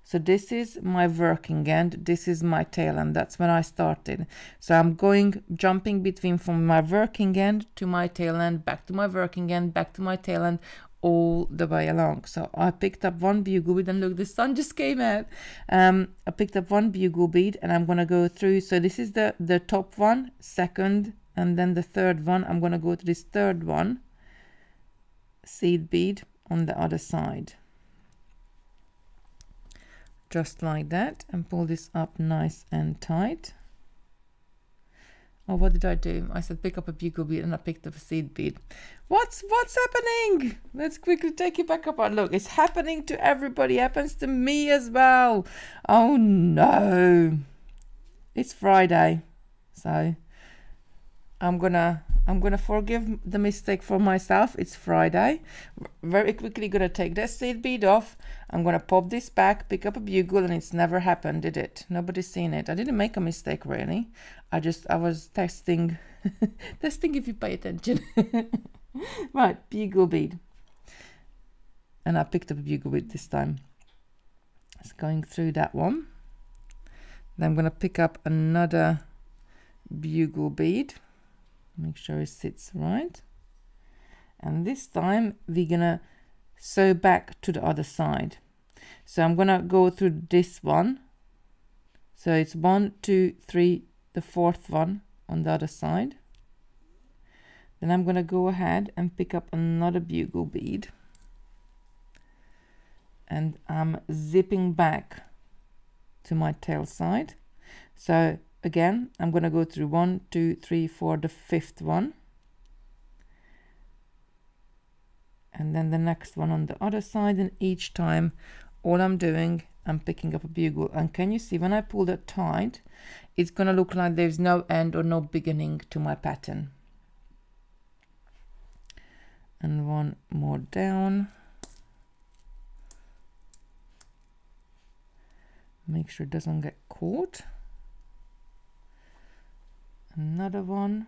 So this is my working end, this is my tail end, that's when I started. So I'm going, jumping between from my working end to my tail end, back to my working end, back to my tail end, all the way along. So I picked up one bugle bead, and look, the sun just came out. I picked up one bugle bead and I'm going to go through. So this is the top one, second, and then the third one. I'm going to go to this third one, seed bead on the other side, just like that, and pull this up nice and tight. Oh, what did I do? I said pick up a bugle bead and I picked up a seed bead. What's happening? Let's quickly take it back up. Oh, look, it's happening to everybody, happens to me as well. Oh no, it's Friday, so I'm gonna I'm gonna forgive the mistake for myself. It's Friday. Very quickly gonna take that seed bead off. I'm gonna pop this back, pick up a bugle, and it's never happened, did it? Nobody's seen it. I didn't make a mistake really. I was testing, testing if you pay attention. Right, bugle bead. And I picked up a bugle bead this time. It's going through that one. Then I'm gonna pick up another bugle bead. Make sure it sits right. And this time we're gonna sew back to the other side. So I'm gonna go through this one. So it's 1, 2, 3, the fourth one on the other side. Then I'm gonna go ahead and pick up another bugle bead. And I'm zipping back to my tail side. So again, I'm going to go through 1, 2, 3, 4, the fifth one. And then the next one on the other side. And each time, all I'm doing, I'm picking up a bugle. And can you see when I pull that tight, it's going to look like there's no end or no beginning to my pattern. And one more down. Make sure it doesn't get caught. Another one,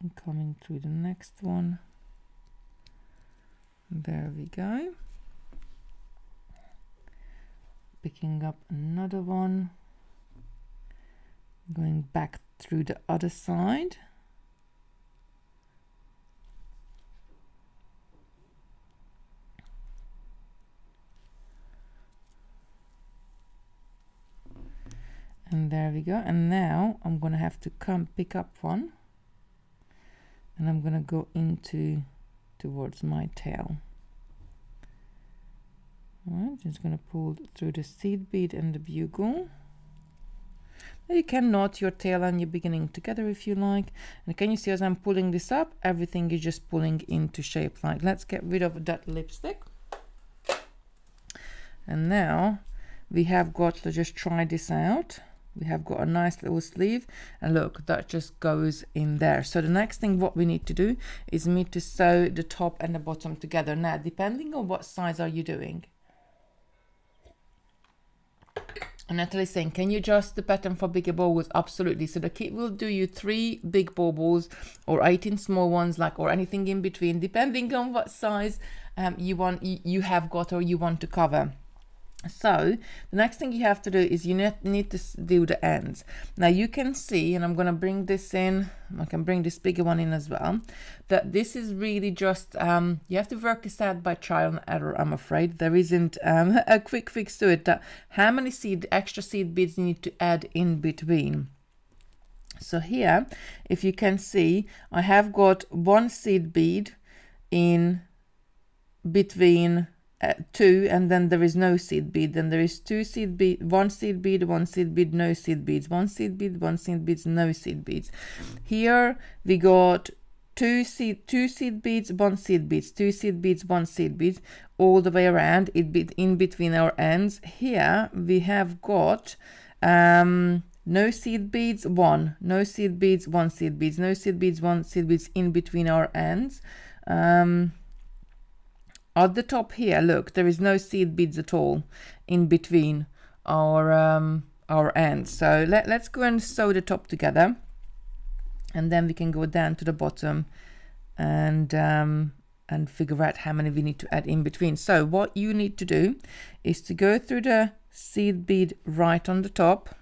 and coming through the next one. There we go. Picking up another one, going back through the other side. And there we go. And now I'm going to have to come pick up one, and I'm going to go into towards my tail. All right, just going to pull through the seed bead and the bugle. Now you can knot your tail and your beginning together if you like. And can you see as I'm pulling this up, everything is just pulling into shape. Like, let's get rid of that lipstick. And now we have got to just try this out. We have got a nice little sleeve, and look, that just goes in there. So the next thing what we need to do is we need to sew the top and the bottom together. Now, depending on what size are you doing, and Natalie's saying, can you adjust the pattern for bigger baubles? Absolutely. So the kit will do you 3 big baubles or 18 small ones, like, or anything in between, depending on what size you have got or you want to cover. So the next thing you have to do is you need to do the ends. Now you can see, and I'm going to bring this in, I can bring this bigger one in as well, that this is really just, you have to work this out by trial and error, I'm afraid. There isn't a quick fix to it, that how many extra seed beads you need to add in between. So here, if you can see, I have got 1 seed bead in between 2, and then there is no seed bead, then there is 2 seed bead, 1 seed bead, 1 seed bead, no seed beads, 1 seed bead, 1 seed beads, no seed beads. Here we got 2 seed beads, 1 seed beads, 2 seed beads, 1 seed beads, all the way around in between our ends. Here we have got no seed beads, 1, no seed beads, 1 seed beads, no seed beads, 1 seed beads in between our ends. At the top here, look, there is no seed beads at all in between our ends. So let's go and sew the top together, and then we can go down to the bottom and figure out how many we need to add in between. So what you need to do is to go through the seed bead right on the top,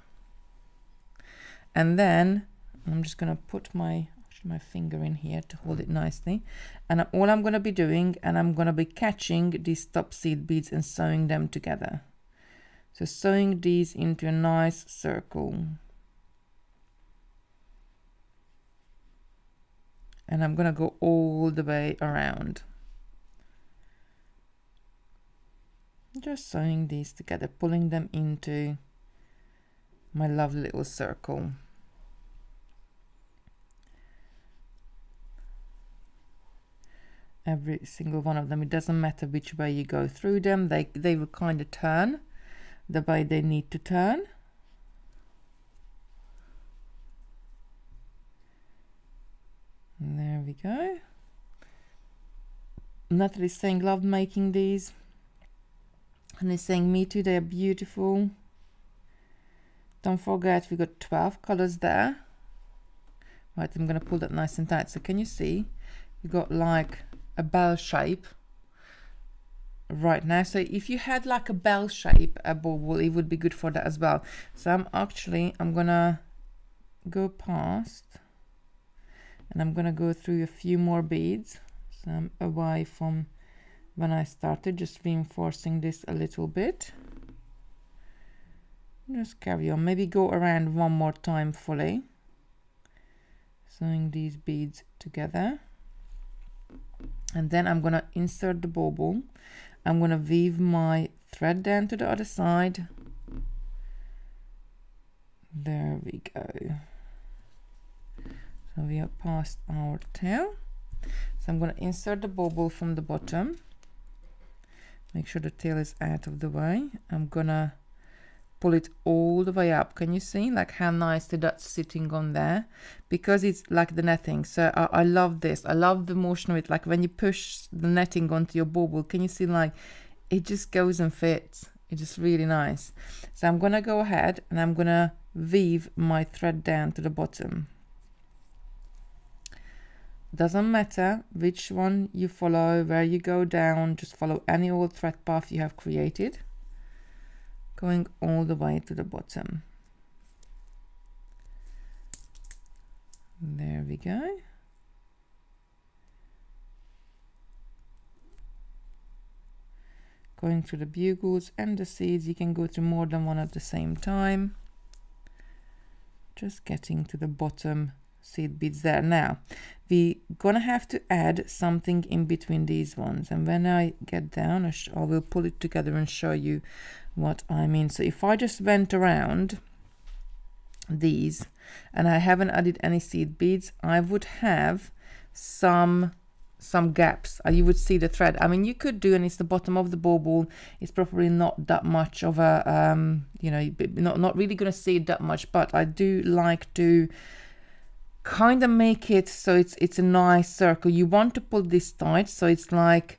and then I'm just going to put my finger in here to hold it nicely, and all I'm going to be doing, and I'm going to be catching these top seed beads and sewing them together. So sewing these into a nice circle, and I'm going to go all the way around, just sewing these together, pulling them into my lovely little circle. Every single one of them, it doesn't matter which way you go through them, they will kind of turn the way they need to turn. There we go. Natalie's saying loved making these, and they're saying me too, they're beautiful. Don't forget we got 12 colors there. Right, I'm gonna pull that nice and tight. So can you see we got like a bell shape right now? So if you had like a bell shape, a bauble, it would be good for that as well. So I'm gonna go past and I'm gonna go through a few more beads. So I'm away from when I started, just reinforcing this a little bit. Just carry on, maybe go around one more time fully, sewing these beads together, and then I'm gonna insert the bauble. I'm gonna weave my thread down to the other side. There we go. So we are past our tail. So I'm gonna insert the bauble from the bottom. Make sure the tail is out of the way. I'm gonna pull it all the way up. Can you see like how nicely that's sitting on there? Because it's like the netting. So I love this. I love the motion of it. Like when you push the netting onto your bauble, can you see like it just goes and fits? It's just really nice. So I'm gonna go ahead and I'm gonna weave my thread down to the bottom. Doesn't matter which one you follow, where you go down, just follow any old thread path you have created, going all the way to the bottom. There we go. Going through the bugles and the seeds, you can go through more than one at the same time. Just getting to the bottom seed beads there. Now we're gonna have to add something in between these ones, and when I get down I will pull it together and show you what I mean. So if I just went around these and I haven't added any seed beads, I would have some gaps. You would see the thread. I mean, you could do, and it's the bottom of the bauble. It's probably not that much of a you know, not really gonna see it that much, but I do like to kind of make it so it's a nice circle. You want to pull this tight so it's like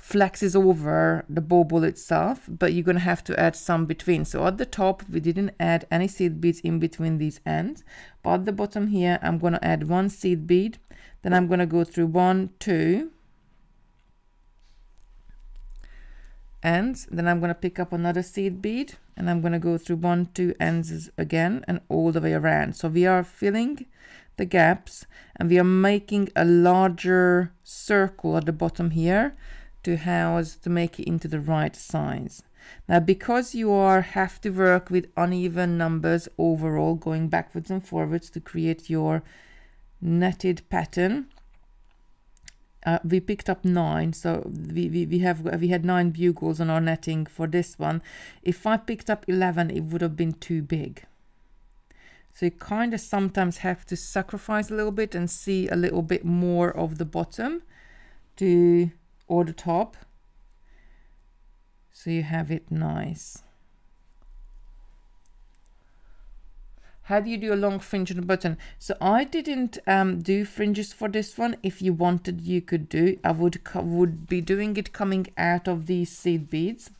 flexes over the bauble itself, but you're gonna have to add some between. So at the top we didn't add any seed beads in between these ends, but at the bottom here I'm gonna add one seed bead, then I'm gonna go through 1, 2 ends, then I'm gonna pick up another seed bead and I'm gonna go through 1, 2 ends again and all the way around. So we are filling the gaps and we are making a larger circle at the bottom here to make it into the right size. Now because you have to work with uneven numbers overall, going backwards and forwards to create your netted pattern, we picked up 9, so we had 9 bugles on our netting for this one. If I picked up 11, it would have been too big. So you kind of sometimes have to sacrifice a little bit and see a little bit more of the bottom or the top, so you have it nice. How do you do a long fringe on a button? So I didn't do fringes for this one. If you wanted, you could do. I would be doing it coming out of these seed beads.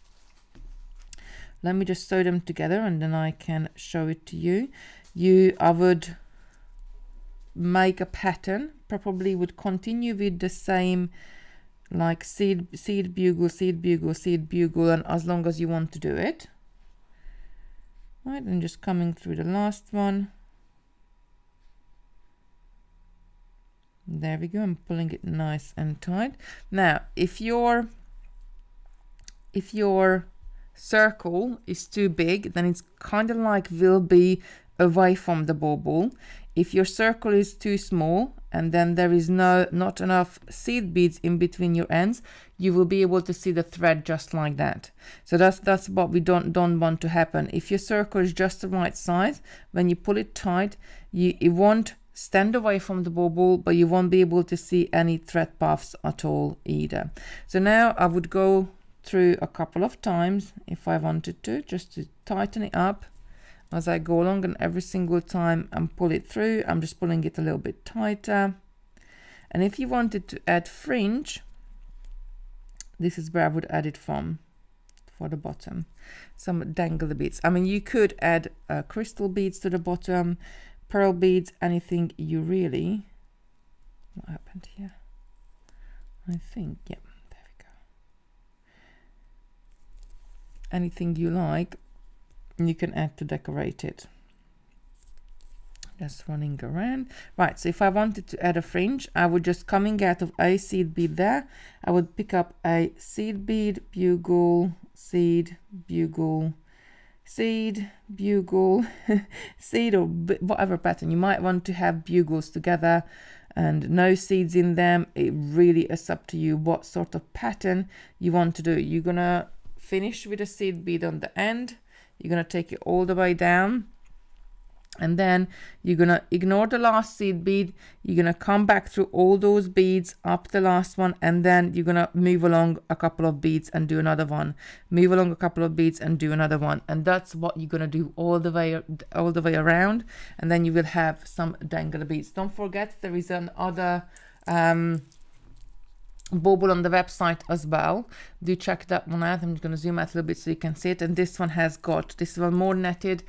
Let me just sew them together and then I can show it to you. I would make a pattern, probably would continue with the same like seed bugle, seed bugle, seed bugle, and as long as you want to do it. Right, I'm just coming through the last one. There we go, I'm pulling it nice and tight. Now, if your circle is too big, then it's kind of like will be away from the bauble. If your circle is too small and then there is not enough seed beads in between your ends, you will be able to see the thread just like that. So that's what we don't want to happen. If your circle is just the right size, when you pull it tight, it won't stand away from the bauble, but you won't be able to see any thread paths at all either. So now I would go through a couple of times if I wanted to, just to tighten it up as I go along, and every single time I'm pulling it through, I'm just pulling it a little bit tighter And if you wanted to add fringe, this is where I would add it from, for the bottom. Some dangle beads. I mean, you could add crystal beads to the bottom, pearl beads, anything you really... What happened here? I think, yeah, there we go. Anything you like, you can add to decorate it. Just running around. Right, so if I wanted to add a fringe, I would just coming out of a seed bead there, I would pick up a seed bead, bugle, seed, bugle, seed, bugle, seed, or whatever pattern. You might want to have bugles together and no seeds in them. It really is up to you what sort of pattern you want to do. You're gonna finish with a seed bead on the end. You're gonna take it all the way down. And then you're going to ignore the last seed bead. You're going to come back through all those beads up the last one. And then you're going to move along a couple of beads and do another one. Move along a couple of beads and do another one. And that's what you're going to do all the way around. And then you will have some dangle beads. Don't forget there is another bauble on the website as well. Do check that one out. I'm just going to zoom out a little bit so you can see it. And this one has got this one more netted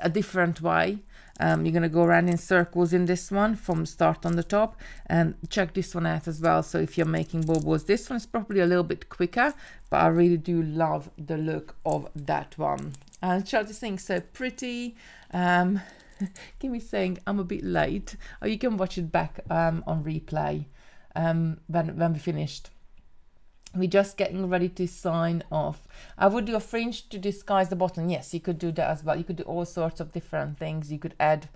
a different way. You're going to go around in circles in this one from start on the top, and check this one out as well. So if you're making baubles, this one's probably a little bit quicker, but I really do love the look of that one. And try this thing, so pretty. Give me saying I'm a bit late. Oh, you can watch it back on replay. When we finished, we're just getting ready to sign off. I would do a fringe to disguise the bottom. Yes, you could do that as well. You could do all sorts of different things. You could add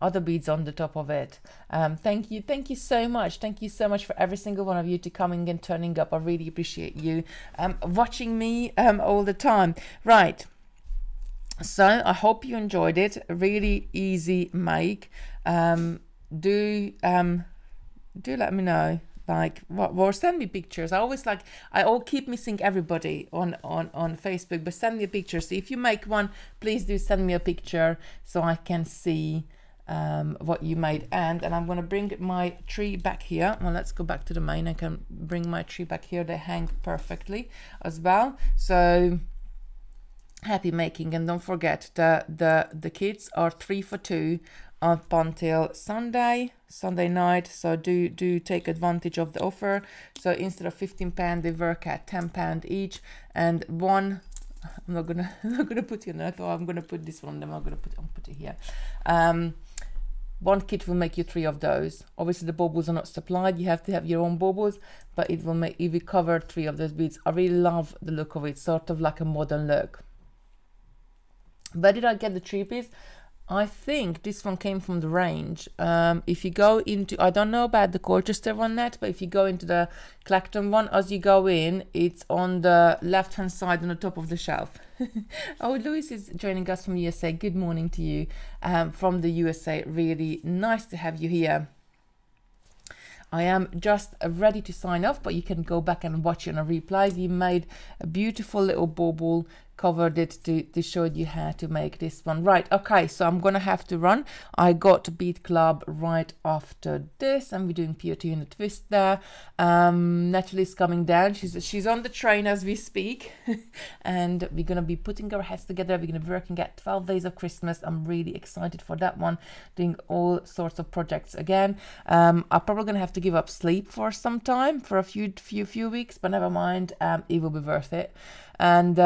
other beads on the top of it. Thank you so much. Thank you so much for every single one of you to coming and turning up. I really appreciate you watching me all the time. Right, so I hope you enjoyed it. Really easy make. Do let me know, like, or send me pictures. I always like, I all keep missing everybody on Facebook, but send me a picture. So if you make one, please do send me a picture so I can see what you made. And I'm gonna bring my tree back here. Well, let's go back to the main. I can bring my tree back here. They hang perfectly as well. So happy making, and don't forget the kids are 3 for 2 up until Sunday night, so do take advantage of the offer. So instead of £15 they work at £10 each, and one I'm not gonna put you on that, or I'm gonna put this one, then I'll put it here. One kit will make you 3 of those. Obviously the baubles are not supplied, you have to have your own baubles, but it will cover 3 of those beads. I really love the look of it, sort of like a modern look. Where did I get the tree piece? I think this one came from the range. If you go into, I don't know about the Colchester one net, but if you go into the Clacton one, as you go in, it's on the left-hand side on the top of the shelf. Oh, Louis is joining us from USA. Good morning to you from the USA. Really nice to have you here. I am just ready to sign off, but you can go back and watch it on a replay. We made a beautiful little bauble, covered it to show you how to make this one. Right, okay, so I'm gonna have to run. I got BeadClub right after this, and we're doing PoT in a twist there. Natalie's coming down, she's on the train as we speak. And we're gonna be putting our heads together. We're gonna be working at 12 Days of Christmas. I'm really excited for that one, doing all sorts of projects again. I'm probably gonna have to give up sleep for some time, for a few weeks, but never mind, it will be worth it. And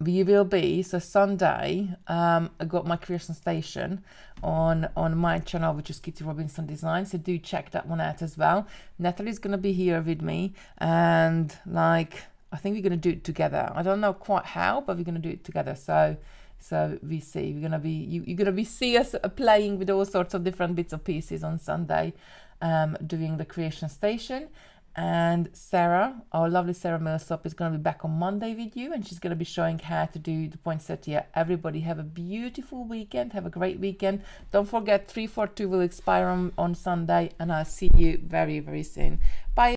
we will be, so Sunday, I got my creation station on my channel, which is Kitty Robinson Design, so do check that one out as well. Natalie's gonna be here with me, and like, I think we're gonna do it together. I don't know quite how, but we're gonna do it together. So we see, we're gonna be, you're gonna be see us playing with all sorts of different bits of pieces on Sunday, doing the creation station. And Sarah, our lovely Sarah Millsopp, is going to be back on Monday with you, and she's going to be showing how to do the poinsettia. Everybody have a beautiful weekend. Have a great weekend. Don't forget 342 will expire on Sunday, and I'll see you very, very soon. Bye.